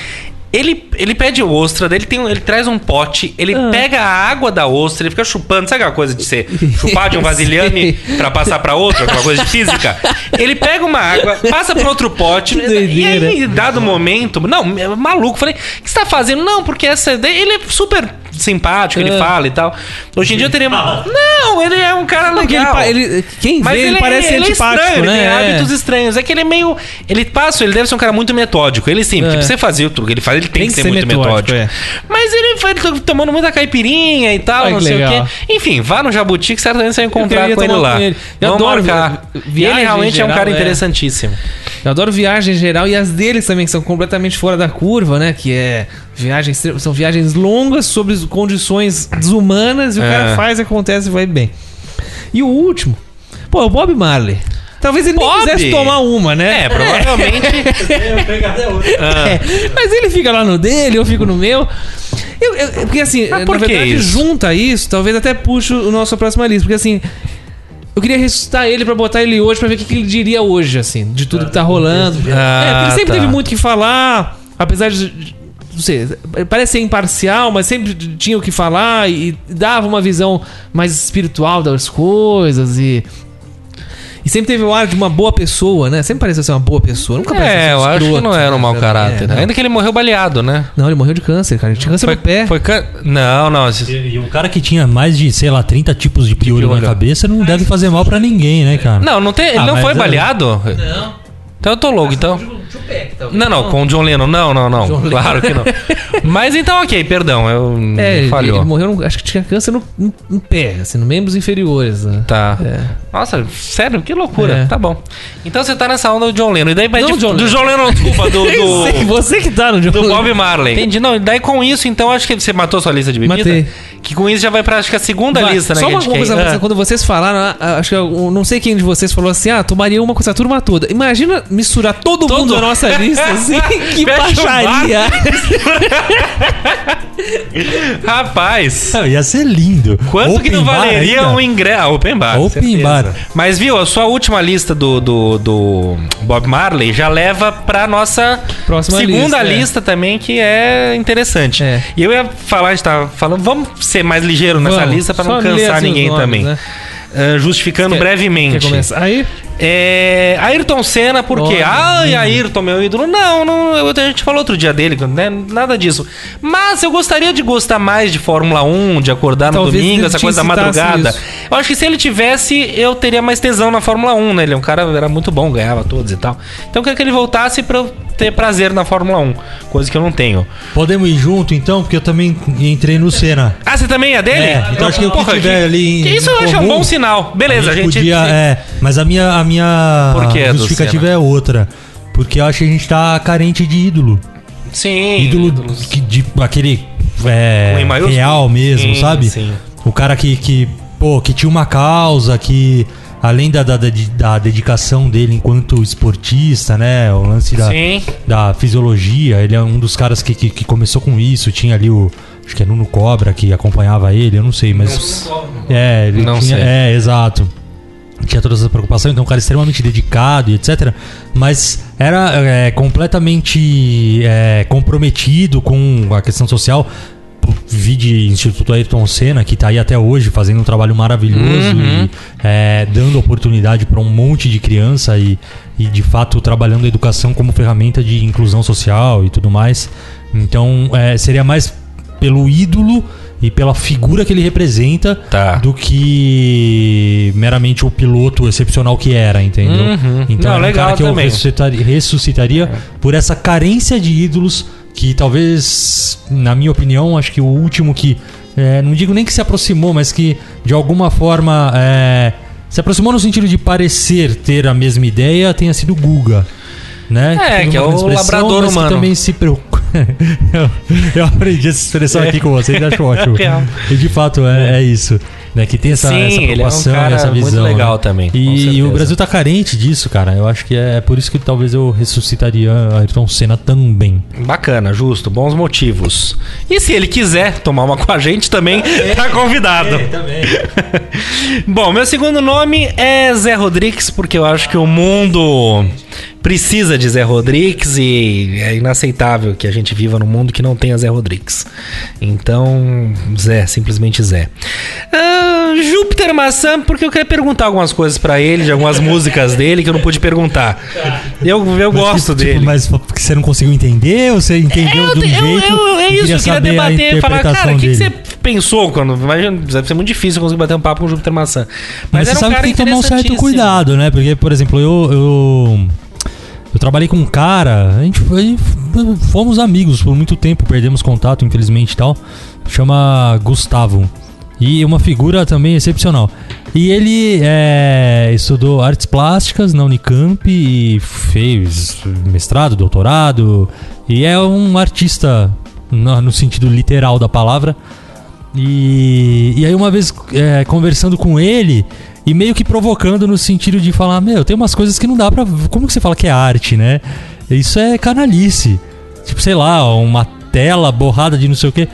ele, ele pede ostra, ele, tem, ele traz um pote, ele ah. pega a água da ostra, ele fica chupando, sabe aquela coisa de você chupar de um vasilhame pra passar pra outro, aquela coisa de física? Ele pega uma água, passa pra outro pote, e aí, dado momento, não, é maluco, falei, o que você tá fazendo? Não, porque essa ele é super simpático, ah. ele fala e tal. Hoje em dia eu teria... Ah. Não, ele é um cara legal. Não, ele, ele, quem vê, ele, ele parece ele antipático, estranho, né? Ele tem é. hábitos estranhos. É que ele é meio... Ele passa, ele deve ser um cara muito metódico. Ele sim, é. porque pra você fazer o truque, ele faz, ele tem, tem que, que ser, ser muito metódico. metódico. É. Mas ele foi tomando muita caipirinha e tal, Ai, não sei legal. o quê. Enfim, vá no Jabuti que certamente você vai encontrar com ele lá. Com ele. Eu Vamos adoro marcar. Viagem, ele realmente é um cara é. interessantíssimo. Eu adoro viagens em geral, e as deles também, que são completamente fora da curva, né? Que é viagens, são viagens longas sobre condições desumanas, e o é. cara faz, acontece e vai bem. E o último, pô, é o Bob Marley. Talvez ele Bob. nem quisesse tomar uma, né? É, provavelmente. ah. é, mas ele fica lá no dele, eu fico no meu. Eu, eu, porque assim, ah, por na verdade, isso? junta isso, talvez até puxe o nosso próximo lista. Porque assim, eu queria ressuscitar ele pra botar ele hoje, pra ver o que, que ele diria hoje, assim, de tudo ah, que tá rolando. Ah, é, porque ele sempre tá. teve muito o que falar, apesar de... Não sei, parece ser imparcial, mas sempre tinha o que falar e dava uma visão mais espiritual das coisas e... E sempre teve o ar de uma boa pessoa, né? Sempre pareceu ser uma boa pessoa. Nunca pareceu É, eu escroto, acho que não era um mau caráter. É, né? Ainda que ele morreu baleado, né? Não, ele morreu de câncer, cara. Ele tinha câncer foi, no pé. Foi can... Não, não. E, e um cara que tinha mais de, sei lá, trinta tipos de piolho na cabeça não deve fazer mal pra ninguém, né, cara? Não, não tem, ele ah, não foi é... baleado? Não. Então eu tô louco, então. Não, não, com o John Lennon. Não, não, não. John claro Lennon. que não. Mas então, ok, perdão. Eu é, falhou. Ele morreu, acho que tinha câncer no, no pé, assim, nos membros inferiores. Né? Tá. É. Nossa, sério, que loucura. É. Tá bom. Então você tá nessa onda do John Lennon. E daí vai não, de, John do John Lennon, desculpa. Do, do, sei, você que tá no John Lennon. Do Bob Marley. Entendi. Não, e daí com isso, então, acho que você matou sua lista de bebida. Matei. Que com isso já vai pra, acho que a segunda vai. lista, né? Só uma coisa, quer... ah. quando vocês falaram, acho que eu, não sei quem de vocês falou assim, ah, tomaria uma com essa turma toda. Imagina misturar todo, todo mundo na nossa lista, assim, que baixaria. Rapaz. Não, ia ser lindo. Quanto open que não valeria bar, um ingresso? Ah, open bar. Open bar. Mas, viu, a sua última lista do, do, do Bob Marley já leva pra nossa próxima segunda lista, lista é. também, que é interessante. É. E eu ia falar, a gente tava falando, vamos ser mais ligeiro nessa vamos, lista pra não cansar ninguém nomes, também. Né? Uh, justificando quer, brevemente. Quer começar? Aí? É, Ayrton Senna, por quê? Ai, Ayrton, meu ídolo. Não, não eu, a gente falou outro dia dele, né? Nada disso. Mas eu gostaria de gostar mais de Fórmula um, de acordar Talvez no domingo, essa coisa da madrugada. Isso. Eu acho que se ele tivesse, eu teria mais tesão na Fórmula um, né? Ele é um cara, era muito bom, ganhava todos e tal. Então eu queria que ele voltasse pra eu ter prazer na Fórmula um, coisa que eu não tenho. Podemos ir junto, então? Porque eu também entrei no Senna. Ah, você também é dele? É, então ah, acho que o que tiver que, ali em, que isso eu acho um bom sinal. Beleza, a gente... Podia, gente... É, mas a minha... A minha é justificativa é outra. Porque eu acho que a gente tá carente de ídolo. Sim. Ídolo que, de, aquele é, real mesmo, sim, sabe? Sim. O cara que, que, pô, que tinha uma causa, que além da, da, da, da dedicação dele enquanto esportista, né? O lance da, da fisiologia, ele é um dos caras que, que, que começou com isso. Tinha ali o... Acho que é Nuno Cobra que acompanhava ele, eu não sei, mas... Não, é, ele não tinha, sei. É, exato. Tinha todas essa preocupação, então um cara extremamente dedicado e etcétera. Mas era é, completamente é, comprometido com a questão social. Vi de Instituto Ayrton Senna, que tá aí até hoje fazendo um trabalho maravilhoso, uhum. e é, dando oportunidade para um monte de criança e, e de fato trabalhando a educação como ferramenta de inclusão social e tudo mais. Então é, seria mais pelo ídolo e pela figura que ele representa, tá. do que meramente o piloto excepcional que era, entendeu? Uhum. Então é um cara que também. eu ressuscitaria, ressuscitaria é. por essa carência de ídolos que talvez, na minha opinião, acho que o último que, é, não digo nem que se aproximou, mas que de alguma forma é, se aproximou no sentido de parecer ter a mesma ideia, tenha sido o Guga. Né? É, que, que é o labrador humano. Também se preocupa. eu, eu aprendi essa expressão aqui com vocês, acho ótimo. E de fato é, é isso. Né? Que tem essa, Sim, essa preocupação, ele é um cara essa visão. Muito legal, né? também. E, e o Brasil tá carente disso, cara. Eu acho que é, é por isso que talvez eu ressuscitaria a Ayrton Senna também. Bacana, justo, bons motivos. E se ele quiser tomar uma com a gente também, é, tá convidado. É, também. Bom, meu segundo nome é Zé Rodrigues, porque eu acho que o mundo precisa de Zé Rodrigues e é inaceitável que a gente viva num mundo que não tenha Zé Rodrigues. Então, Zé, simplesmente Zé. Ah, Júpiter Maçã, porque eu queria perguntar algumas coisas pra ele, de algumas músicas dele que eu não pude perguntar. Eu, eu mas, gosto tipo, dele. Mas porque você não conseguiu entender? Ou você entendeu eu, de um eu, jeito? Eu, eu, é isso, queria eu queria debater e falar, cara, o que, que você pensou quando... Imagina, deve ser muito difícil conseguir bater um papo com o Júpiter Maçã. Mas, mas era você sabe um cara que tem que tomar um certo cuidado, né? Porque, por exemplo, eu... eu... Eu trabalhei com um cara, a gente foi, fomos amigos por muito tempo, perdemos contato, infelizmente e tal. Chama Gustavo. E uma figura também excepcional. E ele é, estudou artes plásticas na Unicamp e fez mestrado, doutorado. E é um artista no, no sentido literal da palavra. E, e aí uma vez é, conversando com ele e meio que provocando no sentido de falar: meu, tem umas coisas que não dá pra... Como que você fala que é arte, né? Isso é canalice. Tipo, sei lá, uma tela borrada de não sei o quê.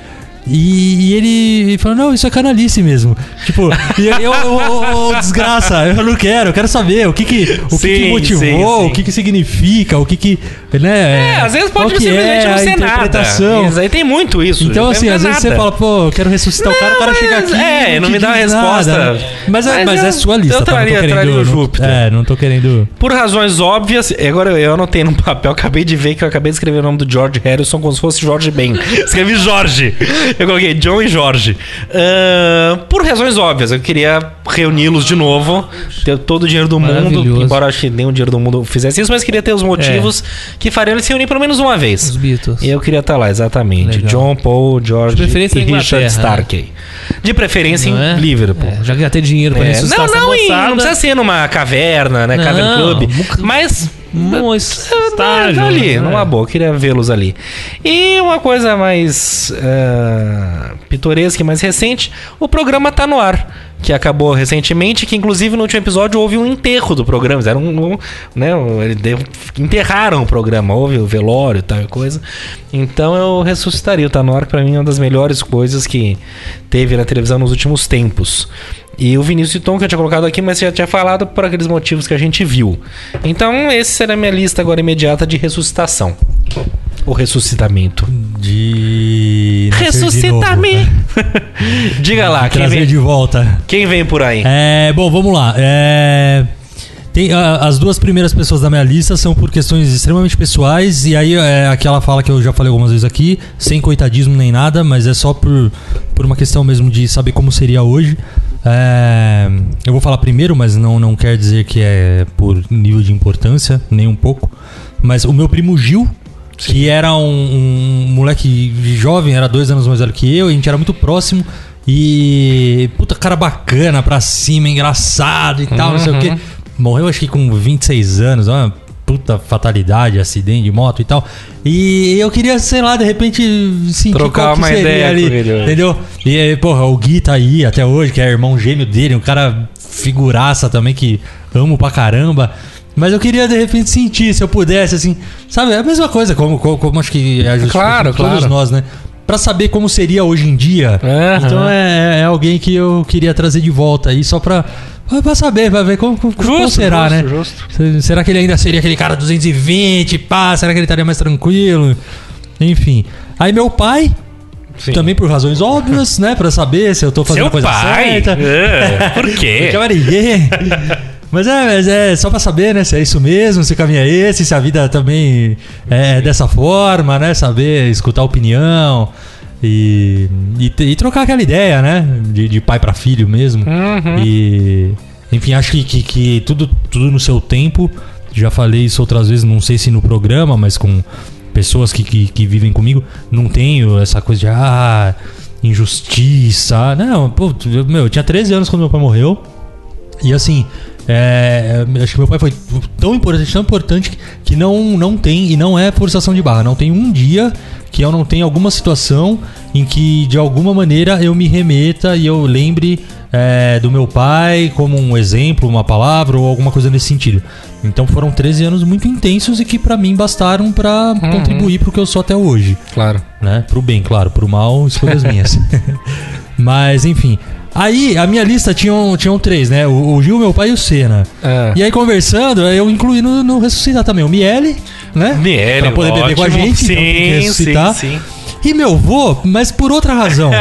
E, e ele falou: não, isso é canalice mesmo. Tipo, e eu, eu, eu, eu desgraça, eu não quero, eu quero saber o que que, o sim, que, que motivou, sim, sim. o que que significa, o que que... Né, é, às vezes pode simplesmente é não ser nada. Mas aí tem muito isso. Então assim, às vezes nada. Você fala: pô, eu quero ressuscitar não, o cara, o cara chega aqui... É, não me dá a resposta. Nada. Mas, mas, mas eu, é sua lista, eu traria, tá? Não tô querendo, o Júpiter. Não, é, não tô querendo... Por razões óbvias, agora eu anotei num papel, acabei de ver que eu acabei de escrever o nome do George Harrison como se fosse Jorge Ben. Escrevi Jorge. Eu coloquei John e Jorge. Uh, por razões óbvias, eu queria reuni-los de novo, ter todo o dinheiro do mundo, embora acho que nem o dinheiro do mundo fizesse isso, mas queria ter os motivos é. que fariam eles se reunirem pelo menos uma vez. Os Beatles. E eu queria estar lá, exatamente. Legal. John, Paul, George e Richard Starkey. De preferência não em é? Liverpool. É, já queria ter dinheiro pra é. isso. Não, não, em, não precisa ser numa caverna, né? Não, Cavern Club. Mas... Mas, estágio, tá ali, né? Numa boa, queria vê-los ali. E uma coisa mais uh, pitoresca e mais recente, o programa Tá No Ar, que acabou recentemente, que inclusive no último episódio houve um enterro do programa. Era um, um, né, um, ele deu, enterraram o programa, houve o velório e tal coisa. Então eu ressuscitaria o Tá No Ar, que pra mim é uma das melhores coisas que teve na televisão nos últimos tempos. E o Vinícius e Tom, que eu tinha colocado aqui, mas já tinha falado por aqueles motivos que a gente viu. Então, essa será a minha lista agora imediata de ressuscitação. Ou ressuscitamento. De... Ressuscitar-me! Diga lá. Quem trazer vem... de volta. Quem vem por aí? É, bom, vamos lá. É... Tem, a, as duas primeiras pessoas da minha lista são por questões extremamente pessoais. E aí é aquela fala que eu já falei algumas vezes aqui, sem coitadismo nem nada, mas é só por, por uma questão mesmo de saber como seria hoje. É, eu vou falar primeiro, mas não, não quer dizer que é por nível de importância, nem um pouco. Mas o meu primo Gil, sim, que era um, um moleque jovem, era dois anos mais velho que eu, a gente era muito próximo. E puta, cara bacana, pra cima, engraçado e tal, uhum, não sei o quê. Morreu acho que com vinte e seis anos, uma puta fatalidade, acidente de moto e tal. E eu queria, sei lá, de repente sentir trocar qual uma que seria ideia ali, ele, entendeu? E porra, o Gui tá aí até hoje, que é irmão gêmeo dele, um cara figuraça também, que amo pra caramba. Mas eu queria, de repente, sentir, se eu pudesse, assim, sabe? É a mesma coisa, como, como, como acho que é a justiça, claro, de todos claro. nós, né? Pra saber como seria hoje em dia. Uhum. Então é, é alguém que eu queria trazer de volta aí, só pra... Pra saber, pra ver como, como, justo, como será, justo, né? Justo. Será que ele ainda seria aquele cara duzentos e vinte, pá? Será que ele estaria mais tranquilo? Enfim. Aí meu pai, sim, também por razões óbvias, né? Pra saber se eu tô fazendo Seu a coisa pai? certa. Uh, por quê? Mas é, mas é só pra saber, né? Se é isso mesmo, se o caminho é esse, se a vida também é dessa forma, né? Saber, escutar a opinião... E, e, e trocar aquela ideia, né? De, de pai pra filho mesmo. Uhum. E, enfim, acho que, que, que tudo, tudo no seu tempo. Já falei isso outras vezes, não sei se no programa, mas com pessoas que, que, que vivem comigo. Não tenho essa coisa de ah, injustiça. Não, pô, meu, eu tinha treze anos quando meu pai morreu. E assim, é, acho que meu pai foi tão importante, tão importante que não, não tem, e não é forçação de barra. Não tem um dia que eu não tenha alguma situação em que de alguma maneira eu me remeta e eu lembre é, do meu pai como um exemplo, uma palavra ou alguma coisa nesse sentido. Então foram treze anos muito intensos e que pra mim bastaram pra uhum. contribuir pro que eu sou até hoje. Claro. Né? Pro bem, claro. Pro mal, escolhas minhas. Mas enfim... Aí, a minha lista tinham, tinham três, né? O, o Gil, meu pai e o Senna. É. E aí, conversando, eu incluí no, no ressuscitar também. O Miele, né? Miele, pra poder ótimo. beber com a gente. Sim, então tem que ressuscitar. Sim, sim. E meu avô, mas por outra razão.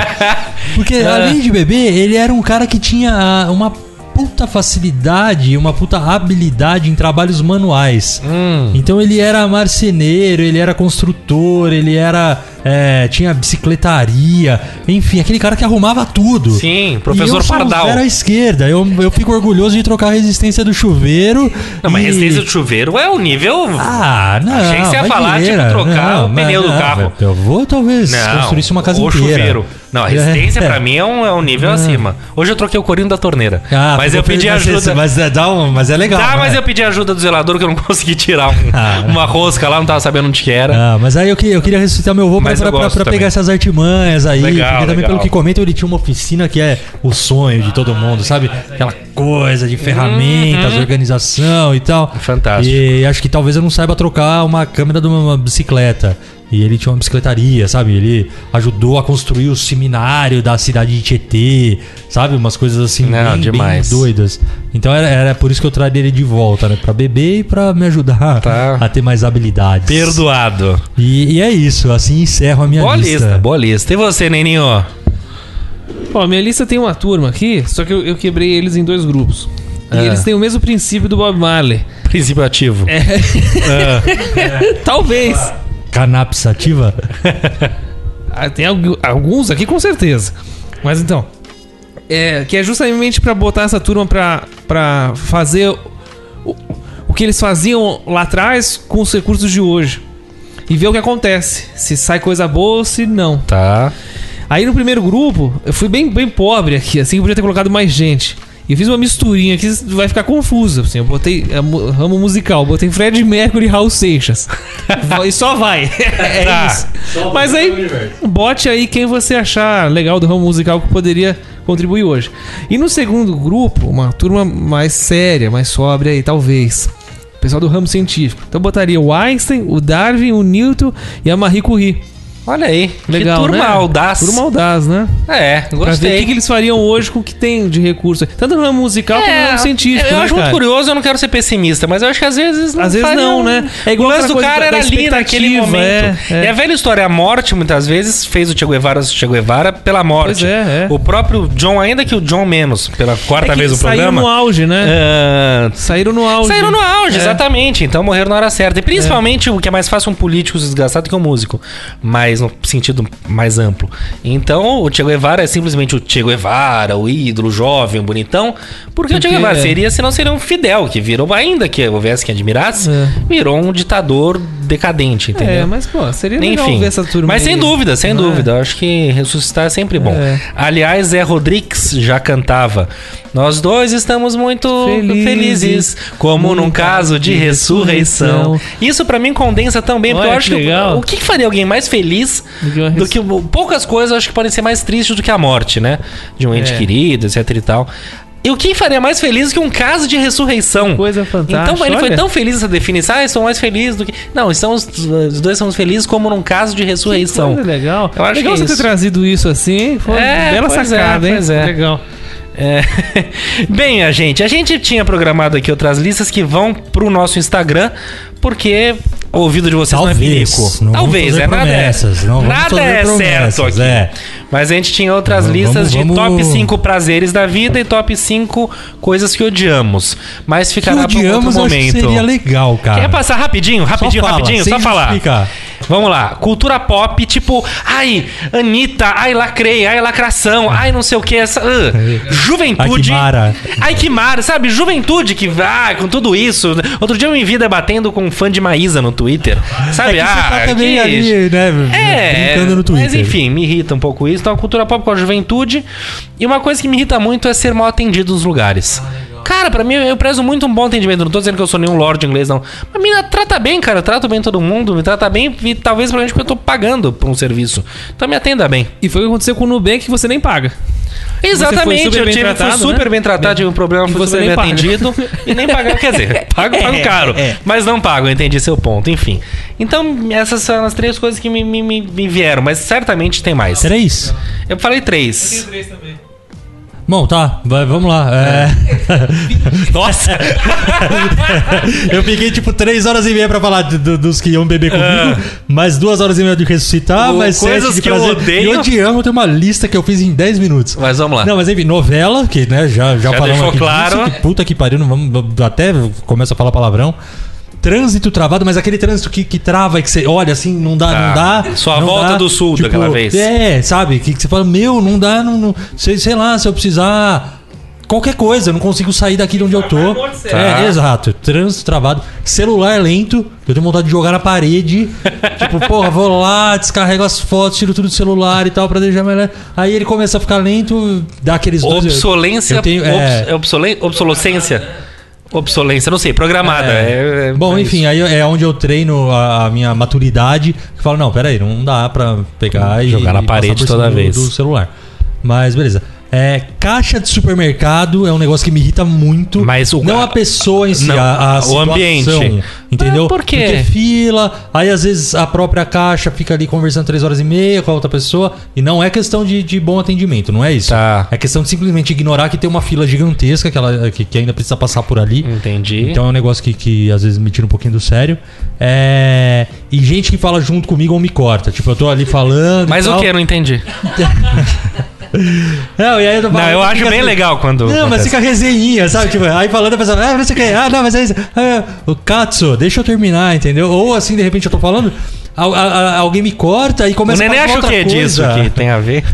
Porque, é. além de beber, ele era um cara que tinha uma puta facilidade, uma puta habilidade em trabalhos manuais. Hum. Então, ele era marceneiro, ele era construtor, ele era... É, tinha bicicletaria, enfim, aquele cara que arrumava tudo. Sim, professor Pardal. Era à esquerda. Eu, eu fico orgulhoso de trocar a resistência do chuveiro. Não, e... mas a resistência do chuveiro é o nível. Ah, não. Achei que você ia falar de tipo, trocar não, o pneu não, do carro. Eu vou talvez não, construir uma casa inteira. O chuveiro. Não, a resistência pra mim é um, é um nível ah. acima. Hoje eu troquei o corinho da torneira. Ah, mas eu pedi ajuda. Mas é, dá um, mas é legal. Tá, né? Mas eu pedi ajuda do zelador que eu não consegui tirar um, ah, uma rosca lá, não tava sabendo onde que era. Ah, mas aí eu, que, eu queria ressuscitar meu avô pra, pra, pra, pra pegar essas artimanhas aí. Legal, porque também, legal. Pelo que comentam, ele tinha uma oficina que é o sonho de todo mundo, sabe? Aquela coisa de ferramentas, uhum. organização e tal. Fantástico. E acho que talvez eu não saiba trocar uma câmera de uma bicicleta. E ele tinha uma bicicletaria, sabe? Ele ajudou a construir o seminário da cidade de Tietê, sabe? Umas coisas assim, não, bem, demais. bem doidas. Então era, era por isso que eu traria ele de volta, né? Pra beber e pra me ajudar tá. a ter mais habilidades. Perdoado. E, e é isso, assim encerro a minha boa lista. Boa lista, boa lista. E você, Neninho? Ó, minha lista tem uma turma aqui, só que eu, eu quebrei eles em dois grupos. E é. eles têm o mesmo princípio do Bob Marley. Princípio ativo. É. é. é. Talvez. Cannabis ativa? ah, tem alguns aqui com certeza. Mas então, é, que é justamente pra botar essa turma pra, pra fazer o, o que eles faziam lá atrás com os recursos de hoje. E ver o que acontece. Se sai coisa boa ou se não. Tá. Aí no primeiro grupo, eu fui bem, bem pobre aqui, assim, eu podia ter colocado mais gente. E eu fiz uma misturinha que vai ficar confusa. Assim, eu botei é, ramo musical, botei Fred Mercury e Raul Seixas. E só vai. É tá. isso. Só mas aí, bote aí quem você achar legal do ramo musical que poderia contribuir hoje. E no segundo grupo, uma turma mais séria, mais sóbria aí, talvez. O pessoal do ramo científico. Então eu botaria o Einstein, o Darwin, o Newton e a Marie Curie. Olha aí, legal, que turma né? audaz. Turma audaz, né? É, gostei. Pra ver o que eles fariam hoje com o que tem de recurso. Tanto no ramo musical é, como no ramo científico. Eu, eu acho né, muito curioso, eu não quero ser pessimista, mas eu acho que às vezes não Às vezes não, um... né? É igual o lance do cara era ali naquele momento. É, é. E a velha história, a morte muitas vezes fez o Che Guevara o Che Guevara pela morte. Pois é, é. O próprio John, ainda que o John menos, pela quarta é vez o programa. Saíram no auge, né? Uh... Saíram no auge. Saíram no auge, é. exatamente. Então morreram na hora certa. E principalmente é. o que é mais fácil um político se desgastar do que um músico. Mas no sentido mais amplo. Então, o Che Guevara é simplesmente o Che Guevara, o ídolo jovem, bonitão. Porque, porque o Che Guevara seria, se não seria um Fidel, que virou, ainda que houvesse quem admirasse, é. virou um ditador decadente, entendeu? É, mas pô, seria legal Enfim, ver essa turma Mas aí. sem dúvida, sem não dúvida. É. Eu acho que ressuscitar é sempre bom. É. Aliás, Zé Rodrigues já cantava: nós dois estamos muito felizes, felizes como muito num caso de, de ressurreição. ressurreição. Isso pra mim condensa também, Olha, porque eu acho que, que o que faria alguém mais feliz do, do que poucas coisas acho que podem ser mais tristes do que a morte, né? De um ente é. querido, etc e tal. E o que faria mais feliz que um caso de ressurreição? Que coisa fantástica. Então ele Olha. foi tão feliz essa definição. Ah, são mais felizes do que... Não, estamos, os dois somos felizes como num caso de ressurreição. Que coisa legal. Eu acho legal que é você isso. ter trazido isso assim. Foi é, uma bela sacada, é, hein? Pois é. Legal. É. Bem, a gente, a gente tinha programado aqui outras listas que vão pro nosso Instagram, porque o ouvido de vocês Talvez, não é rico. Não Talvez, é promessas, nada. Não nada é promessas, certo aqui. É. Mas a gente tinha outras vamos, listas vamos, de vamos... top cinco prazeres da vida e top cinco coisas que odiamos. Mas ficará para um outro momento. Seria legal, cara. Quer passar rapidinho, rapidinho, só fala, rapidinho, só falar. Vamos lá, cultura pop, tipo, ai, Anitta, ai, lacrei, ai, lacração, ai, não sei o que, essa, uh, juventude, ai, que mara, sabe, juventude que vai ah, com tudo isso. Outro dia eu me vi debatendo com um fã de Maísa no Twitter, sabe, é que ah, você tá também que... ali, né, é, no Twitter. Mas enfim, me irrita um pouco isso, então cultura pop com a juventude, e uma coisa que me irrita muito é ser mal atendido nos lugares. Cara, pra mim, eu prezo muito um bom atendimento. Não tô dizendo que eu sou nenhum lord inglês, não. Mas me trata bem, cara. Eu trato bem todo mundo. Me trata bem e talvez provavelmente porque eu tô pagando por um serviço. Então me atenda bem. E foi o que aconteceu com o Nubank, que você nem paga. Exatamente. Super eu tive, tratado, fui super né? bem tratado. Tive um problema, fui super bem atendido. E nem pagar, quer dizer, pago, pago caro. É, é. Mas não pago, eu entendi seu ponto. Enfim. Então, essas são as três coisas que me, me, me vieram. Mas certamente tem mais. Três? Eu falei três. Eu tenho três também. Bom, tá, vai, vamos lá. É... Nossa! Eu fiquei tipo três horas e meia pra falar do, dos que iam beber comigo, uh, mais duas horas e meia de ressuscitar, o, mais coisas de que prazer. eu odeio. E odiamos, tem uma lista que eu fiz em dez minutos. Mas vamos lá. Não, mas enfim, novela, que né, já, já, já falamos aqui claro. disso, que puta que pariu, não vamos, até começa a falar palavrão. Trânsito travado, mas aquele trânsito que, que trava e que você olha assim, não dá, tá. não dá. Só a volta dá, do sul tipo, daquela vez. É, sabe? Que, que você fala, meu, não dá, não, não sei, sei lá, se eu precisar... qualquer coisa, eu não consigo sair daqui de onde eu tô. Tá. É, exato. Trânsito travado. Celular lento, eu tenho vontade de jogar na parede. Tipo, porra, vou lá, descarrego as fotos, tiro tudo do celular e tal, pra deixar melhor. Aí ele começa a ficar lento, dá aqueles... Obsolência... Dois, eu tenho, é... obsolen, obsolescência? Obsolência, não sei, programada. É, é, bom, é enfim, isso. Aí é onde eu treino a minha maturidade. Eu falo, não, peraí, não dá pra pegar e... jogar na parede toda vez. Do celular. Mas beleza. É, caixa de supermercado é um negócio que me irrita muito. Mas o não a pessoa em si, não, a, a situação, o ambiente. Entendeu? Ah, por quê? Porque fila, aí às vezes a própria caixa fica ali conversando três horas e meia com a outra pessoa. E não é questão de, de bom atendimento, não é isso. Tá. É questão de simplesmente ignorar que tem uma fila gigantesca que, ela, que, que ainda precisa passar por ali. Entendi. Então é um negócio que, que às vezes me tira um pouquinho do sério. É... E gente que fala junto comigo ou me corta. Tipo, eu tô ali falando. Mas o que? Eu não entendi. Não, e aí eu tô falando, não, eu acho fica... bem legal quando. Não, acontece. Mas fica resenhinha, sabe? Tipo, aí falando a pessoa, ah, não sei o que, ah, não, mas é isso. Ah, o Katsu, deixa eu terminar, entendeu? Ou assim, de repente eu tô falando, a, a, a, alguém me corta e começa o a falar. O Nenê acha o que é disso que tem a ver?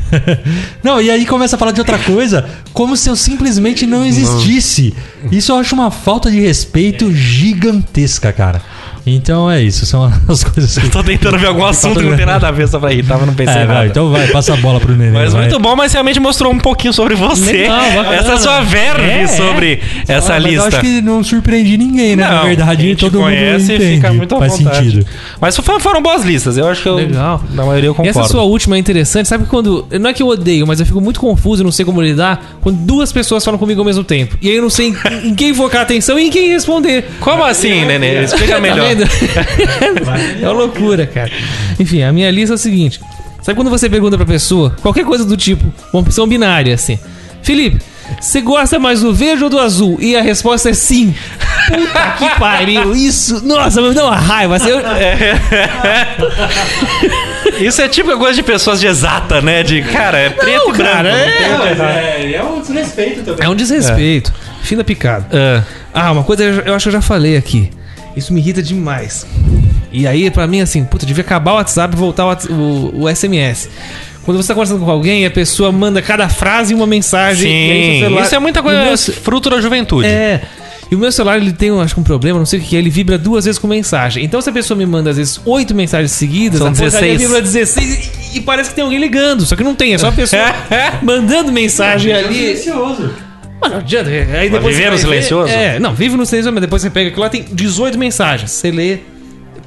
Não, e aí começa a falar de outra coisa, como se eu simplesmente não existisse. Isso eu acho uma falta de respeito gigantesca, cara. Então é isso, são as coisas que... Eu tô tentando ver algum assunto que não tem nada a ver só pra ir, tava, não pensei é, nada. Não, então vai, passa a bola pro Nenê. Mas vai. Muito bom, mas realmente mostrou um pouquinho sobre você. Legal, essa sua verve é, sobre é. essa ah, lista. Eu acho que não surpreendi ninguém, né? Não, na verdade, todo mundo conhece e fica muito à faz vontade. Sentido. Mas foram boas listas, eu acho que eu... Legal. Na maioria eu concordo. E essa sua última é interessante, sabe que quando... Não é que eu odeio, mas eu fico muito confuso, não sei como lidar, quando duas pessoas falam comigo ao mesmo tempo. E aí eu não sei em quem focar a atenção e em quem responder. Como assim, Nenê? Explica melhor. É uma loucura, cara. Enfim, a minha lista é o seguinte. Sabe quando você pergunta pra pessoa qualquer coisa do tipo, uma opção binária assim, Felipe, você gosta mais do verde ou do azul? E a resposta é sim. Puta que pariu. Isso, nossa, me deu uma raiva assim, eu... Isso é tipo coisa de pessoas de exata, né? De, cara, é preto não, e branco, cara, é, é, é um desrespeito também. É um desrespeito, é. Fim da picada. uh. Ah, uma coisa eu acho que eu já falei aqui. Isso me irrita demais. E aí, pra mim, assim, puta, devia acabar o WhatsApp e voltar o, o, o S M S. Quando você tá conversando com alguém, a pessoa manda cada frase uma mensagem. Sim, e aí seu celular... isso é muita coisa meu... fruto da juventude. É. E o meu celular, ele tem, acho que um problema, não sei o que é, ele vibra duas vezes com mensagem. Então, se a pessoa me manda, às vezes, oito mensagens seguidas... São dezesseis. Vibra dezesseis e, e parece que tem alguém ligando. Só que não tem, é só a pessoa mandando mensagem ali. É silencioso. Mas não adianta. Aí depois viver no silencioso? É, não, vive no silencioso, mas depois você pega aquilo lá, tem dezoito mensagens. Você lê,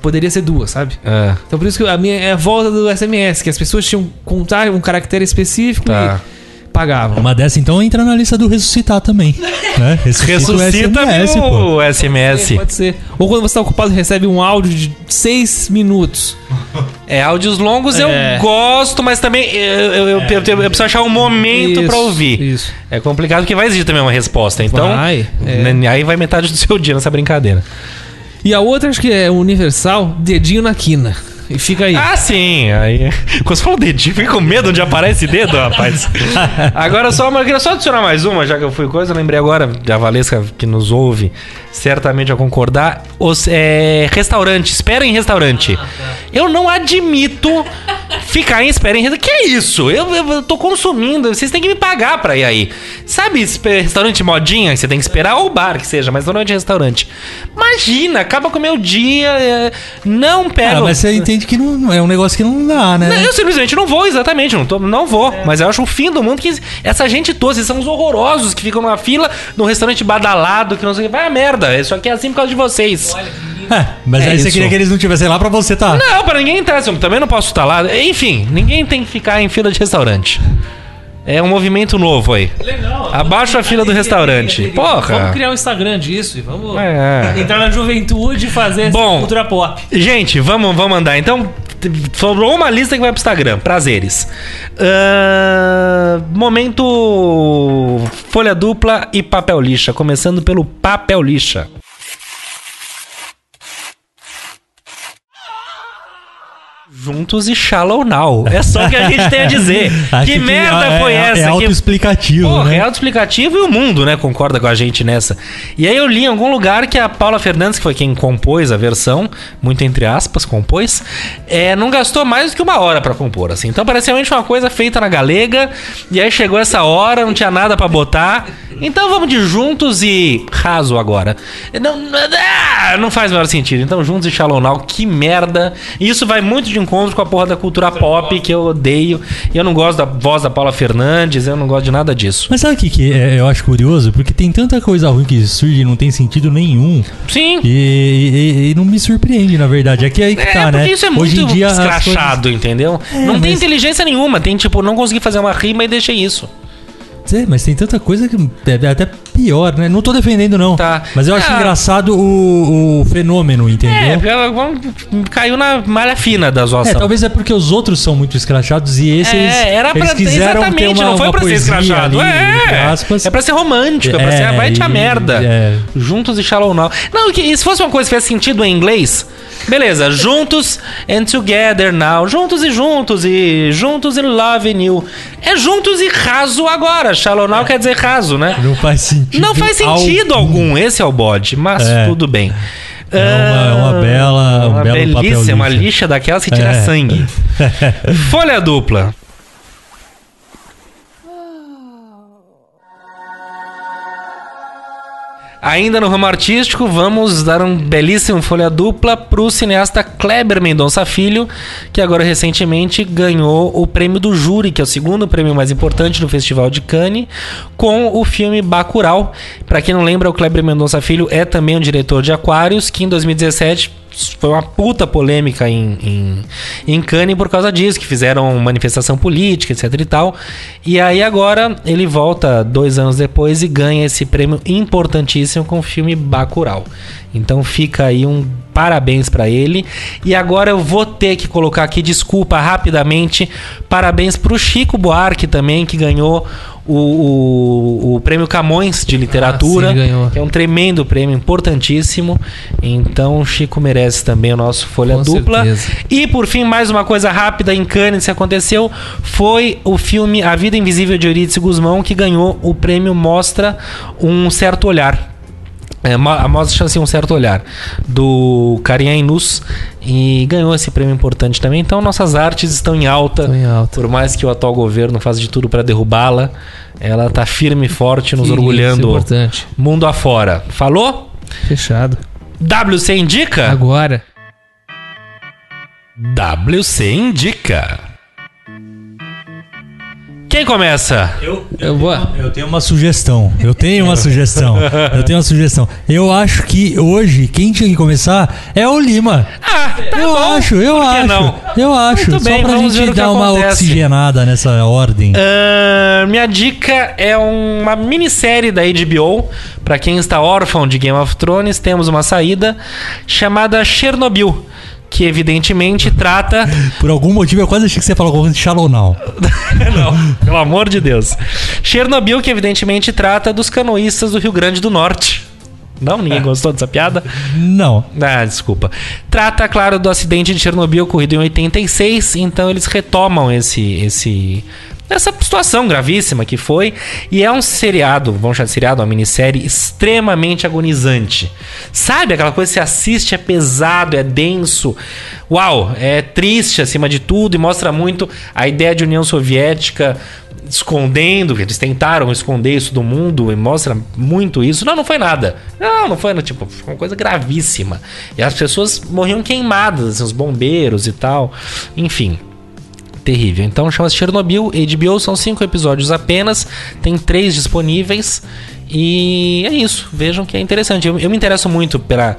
poderia ser duas, sabe? É. Então por isso que a minha é a volta do S M S, que as pessoas tinham contar um caractere específico, tá, e pagavam. Uma dessa então entra na lista do ressuscitar também. Né? Ressuscita o S M S, pô. O S M S. É, pode ser. Ou quando você está ocupado, recebe um áudio de seis minutos. É, áudios longos é. eu gosto, mas também eu, eu, eu, eu, eu, eu preciso achar um momento isso, pra ouvir. Isso. É complicado porque vai exigir também uma resposta. Então, vai, é. Aí vai metade do seu dia nessa brincadeira. E a outra, acho que é universal, dedinho na quina. E fica aí. Ah, sim. Aí... Quando você fala dedinho, fica com medo onde aparece dedo, rapaz. Agora só uma... Eu queria só adicionar mais uma, já que eu fui coisa. Eu lembrei agora da Valesca, que nos ouve, certamente a concordar. Os, é, restaurante. Espera em restaurante. Ah, tá. Eu não admito ficar em espera em restaurante. Que é isso? Eu, eu, eu tô consumindo. Vocês têm que me pagar pra ir aí. Sabe restaurante modinha que você tem que esperar? Ou bar que seja, mas não é de restaurante. Imagina, acaba com o meu dia. É, não pego... Ah, mas você entende que não, é um negócio que não dá, né? Não, eu simplesmente não vou, exatamente, não, tô, não vou. É. Mas eu acho o fim do mundo que essa gente toda, esses são os horrorosos que ficam na fila num restaurante badalado, que não sei o que. Vai a merda, isso aqui é assim por causa de vocês. Olha, que é, mas é aí isso. Você queria que eles não tivessem lá pra você tá? Não, pra ninguém entrar, eu também não posso estar lá. Enfim, ninguém tem que ficar em fila de restaurante. É um movimento novo aí. Legal. Abaixa a fila do restaurante. Porra. Vamos criar um Instagram disso e vamos é. entrar na juventude e fazer bom, cultura pop. Gente, vamos, vamos andar. Então, sobrou uma lista que vai pro Instagram. Prazeres. Uh, momento folha dupla e papel lixa. Começando pelo papel lixa. Juntos e Shallow Now. É só o que a gente tem a dizer. Que, que merda é, foi é, essa? É autoexplicativo, que... Porra, né? É autoexplicativo e o mundo, né? Concorda com a gente nessa. E aí eu li em algum lugar que a Paula Fernandes, que foi quem compôs a versão, muito entre aspas, compôs, é, não gastou mais do que uma hora pra compor, assim. Então parece realmente uma coisa feita na galega. E aí chegou essa hora, não tinha nada pra botar. Então vamos de Juntos e Raso agora. Não, não faz o menor sentido. Então Juntos e Shallow Now, que merda. Isso vai muito de encontro com a porra da cultura pop que eu odeio. E eu não gosto da voz da Paula Fernandes, eu não gosto de nada disso. Mas sabe o que, que é, eu acho curioso? Porque tem tanta coisa ruim que surge e não tem sentido nenhum. Sim. E, e, e não me surpreende, na verdade. É que aí que tá, é, né? Isso é muito hoje em dia escrachado, coisas... entendeu? É, não mas... tem inteligência nenhuma. Tem tipo, não consegui fazer uma rima e deixei isso. É, mas tem tanta coisa que é até pior, né? Não tô defendendo, não. Tá. Mas eu acho ah. engraçado o, o fenômeno, entendeu? É, caiu na malha fina da zoação. É, talvez é porque os outros são muito escrachados e esses é, era pra, eles quiseram exatamente, ter uma, não foi uma pra ser escrachado. Ali, é, entre aspas. É pra ser romântico, é pra ser, ah, vai e, te a merda. É. Juntos e Shallow Now. Não, que, se fosse uma coisa que fizesse sentido em inglês, beleza, juntos and together now. Juntos e juntos e juntos in love and you. É juntos e raso agora. Shallow Now é. Quer dizer raso, né? Não faz sentido. Não faz sentido algum, algum. Esse é o bode, mas é. Tudo bem. É uma, uma bela, uma um belo papel lixa. Uma lixa daquelas que tira é. sangue. Folha dupla. Ainda no ramo artístico, vamos dar um belíssimo folha dupla pro cineasta Kleber Mendonça Filho, que agora recentemente ganhou o prêmio do júri, que é o segundo prêmio mais importante do Festival de Cannes, com o filme Bacurau. Pra quem não lembra, o Kleber Mendonça Filho é também um diretor de Aquários, que em dois mil e dezessete... foi uma puta polêmica em, em, em Cannes por causa disso, que fizeram manifestação política, etc e tal. E aí agora ele volta dois anos depois e ganha esse prêmio importantíssimo com o filme Bacurau. Então fica aí um parabéns pra ele. E agora eu vou ter que colocar aqui, desculpa, rapidamente, parabéns pro Chico Buarque também, que ganhou o, o, o Prêmio Camões de Literatura. Ah, sim, que é um tremendo prêmio, importantíssimo. Então o Chico merece também o nosso folha com dupla. Certeza. E por fim, mais uma coisa rápida em Cannes que aconteceu, foi o filme A Vida Invisível de Eurídice Guzmão, que ganhou o prêmio Mostra Um Certo Olhar. É, a Mostra Chance Um Certo Olhar, do Carinha Inus, e ganhou esse prêmio importante também. Então nossas artes estão em alta, estão em alta. Por mais que o atual governo faça de tudo para derrubá-la, ela tá firme e forte, nos que orgulhando é mundo afora. Falou? Fechado. W C Indica? Agora. W C Indica. Quem começa? Eu, eu, eu, tenho uma, eu tenho uma sugestão. Eu tenho uma sugestão. Eu tenho uma sugestão. Eu acho que hoje quem tinha que começar é o Lima. Ah, tá eu bom. acho, eu Por que acho. Não? Eu acho. Muito bem, só pra gente dar uma acontece. oxigenada nessa ordem. Uh, minha dica é uma minissérie da H B O. Pra quem está órfão de Game of Thrones, temos uma saída chamada Chernobyl, que evidentemente trata... Por algum motivo, eu quase achei que você falou alguma coisa de Shallow Now. Não, pelo amor de Deus. Chernobyl, que evidentemente trata dos canoístas do Rio Grande do Norte. Não? Ninguém gostou dessa piada? Não. Ah, desculpa. Trata, claro, do acidente de Chernobyl ocorrido em oitenta e seis, então eles retomam esse... esse... essa situação gravíssima que foi. E é um seriado, vamos chamar de seriado, uma minissérie extremamente agonizante. Sabe aquela coisa que você assiste, é pesado, é denso. Uau, é triste acima de tudo. E mostra muito a ideia de União Soviética escondendo, eles tentaram esconder isso do mundo, e mostra muito isso. Não, não foi nada. Não, não foi, tipo, foi uma coisa gravíssima. E as pessoas morriam queimadas, assim, os bombeiros e tal. Enfim, terrível. Então chama-se Chernobyl, H B O, são cinco episódios apenas, tem três disponíveis e é isso, vejam que é interessante. Eu, eu me interesso muito pela,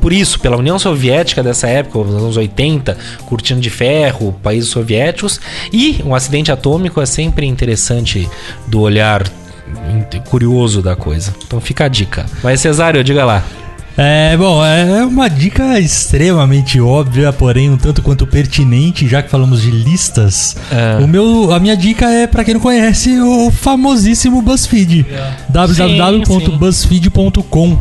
por isso, pela União Soviética dessa época, nos anos oitenta, cortina de ferro, países soviéticos, e um acidente atômico é sempre interessante do olhar curioso da coisa. Então fica a dica. Mas Cesário, diga lá. É, bom, é uma dica extremamente óbvia, porém um tanto quanto pertinente, já que falamos de listas. É. O meu, a minha dica é, pra quem não conhece, o famosíssimo BuzzFeed. É. w w w ponto buzzfeed ponto com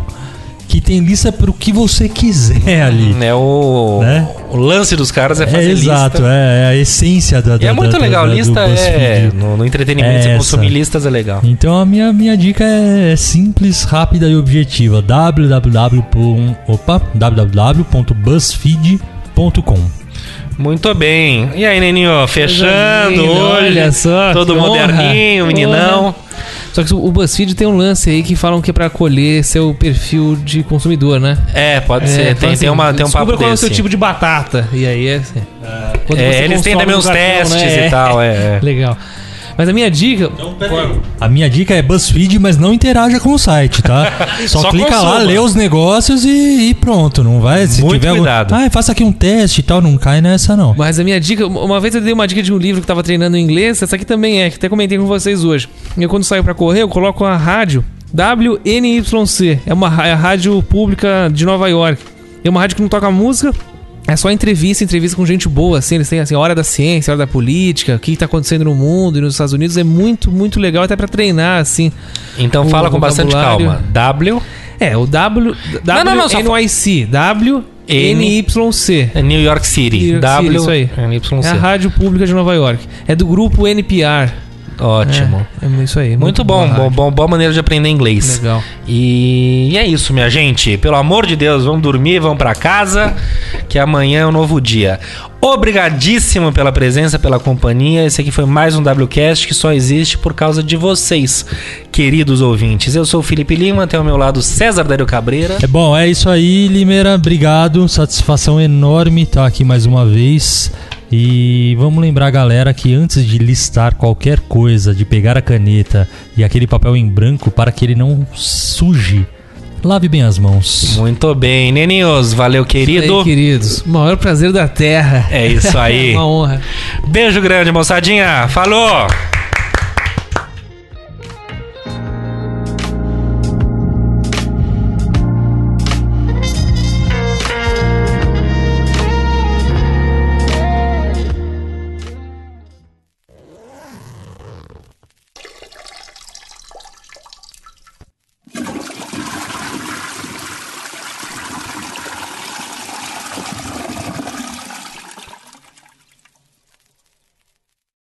que tem lista para o que você quiser ali. É o, né? o lance dos caras é fazer é, lista. Exato, é, é a essência da, da e é muito da, legal, da, lista é... No, no entretenimento, você consumir listas é legal. Então a minha, minha dica é simples, rápida e objetiva. w w w ponto buzzfeed ponto com. Muito bem. E aí, Neninho? Fechando hoje. Olha só. Todo moderninho, meninão. Só que o BuzzFeed tem um lance aí que falam que é pra acolher seu perfil de consumidor, né? É, pode é, ser. Tem, assim, tem, uma, tem um papo desse. Descubra qual é o seu tipo de batata. E aí é assim. Quando é, você eles têm também uns testes, né? E tal. É. Legal. Mas a minha dica... Então, a minha dica é BuzzFeed, mas não interaja com o site, tá? Só, Só clica consuma. Lá, lê os negócios e, e pronto. Não vai... Se Muito tiver cuidado. Algum... Ah, faça aqui um teste e tal. Não cai nessa, não. Mas a minha dica... Uma vez eu dei uma dica de um livro que estava treinando em inglês. Essa aqui também é, que até comentei com vocês hoje. Eu, quando saio pra correr, eu coloco a rádio W N Y C. É uma é a rádio pública de Nova York. É uma rádio que não toca música... É só entrevista, entrevista com gente boa, assim, eles têm assim, hora da ciência, hora da política, o que está acontecendo no mundo e nos Estados Unidos, é muito, muito legal até para treinar, assim. Então o, fala com bastante calma. W? É, o W, W não, não, não, N Y C, W N Y C. É New York City. New York W, City, isso aí. N Y C. É a rádio pública de Nova York. É do grupo N P R. Ótimo. É, é isso aí. Muito, muito bom, bom, bom, boa maneira de aprender inglês. Legal. E, e é isso, minha gente. Pelo amor de Deus, vamos dormir, vamos pra casa, que amanhã é um novo dia. Obrigadíssimo pela presença, pela companhia. Esse aqui foi mais um WCast que só existe por causa de vocês, queridos ouvintes. Eu sou o Felipe Lima, tem ao meu lado César Dário Cabreira. É bom, é isso aí, Limeira. Obrigado, satisfação enorme estar aqui mais uma vez. E vamos lembrar, galera, que antes de listar qualquer coisa, de pegar a caneta e aquele papel em branco para que ele não suje, lave bem as mãos. Muito bem, Neninhos. Valeu, querido. Aí, queridos. O maior prazer da terra. É isso aí. É uma honra. Beijo grande, moçadinha. Falou!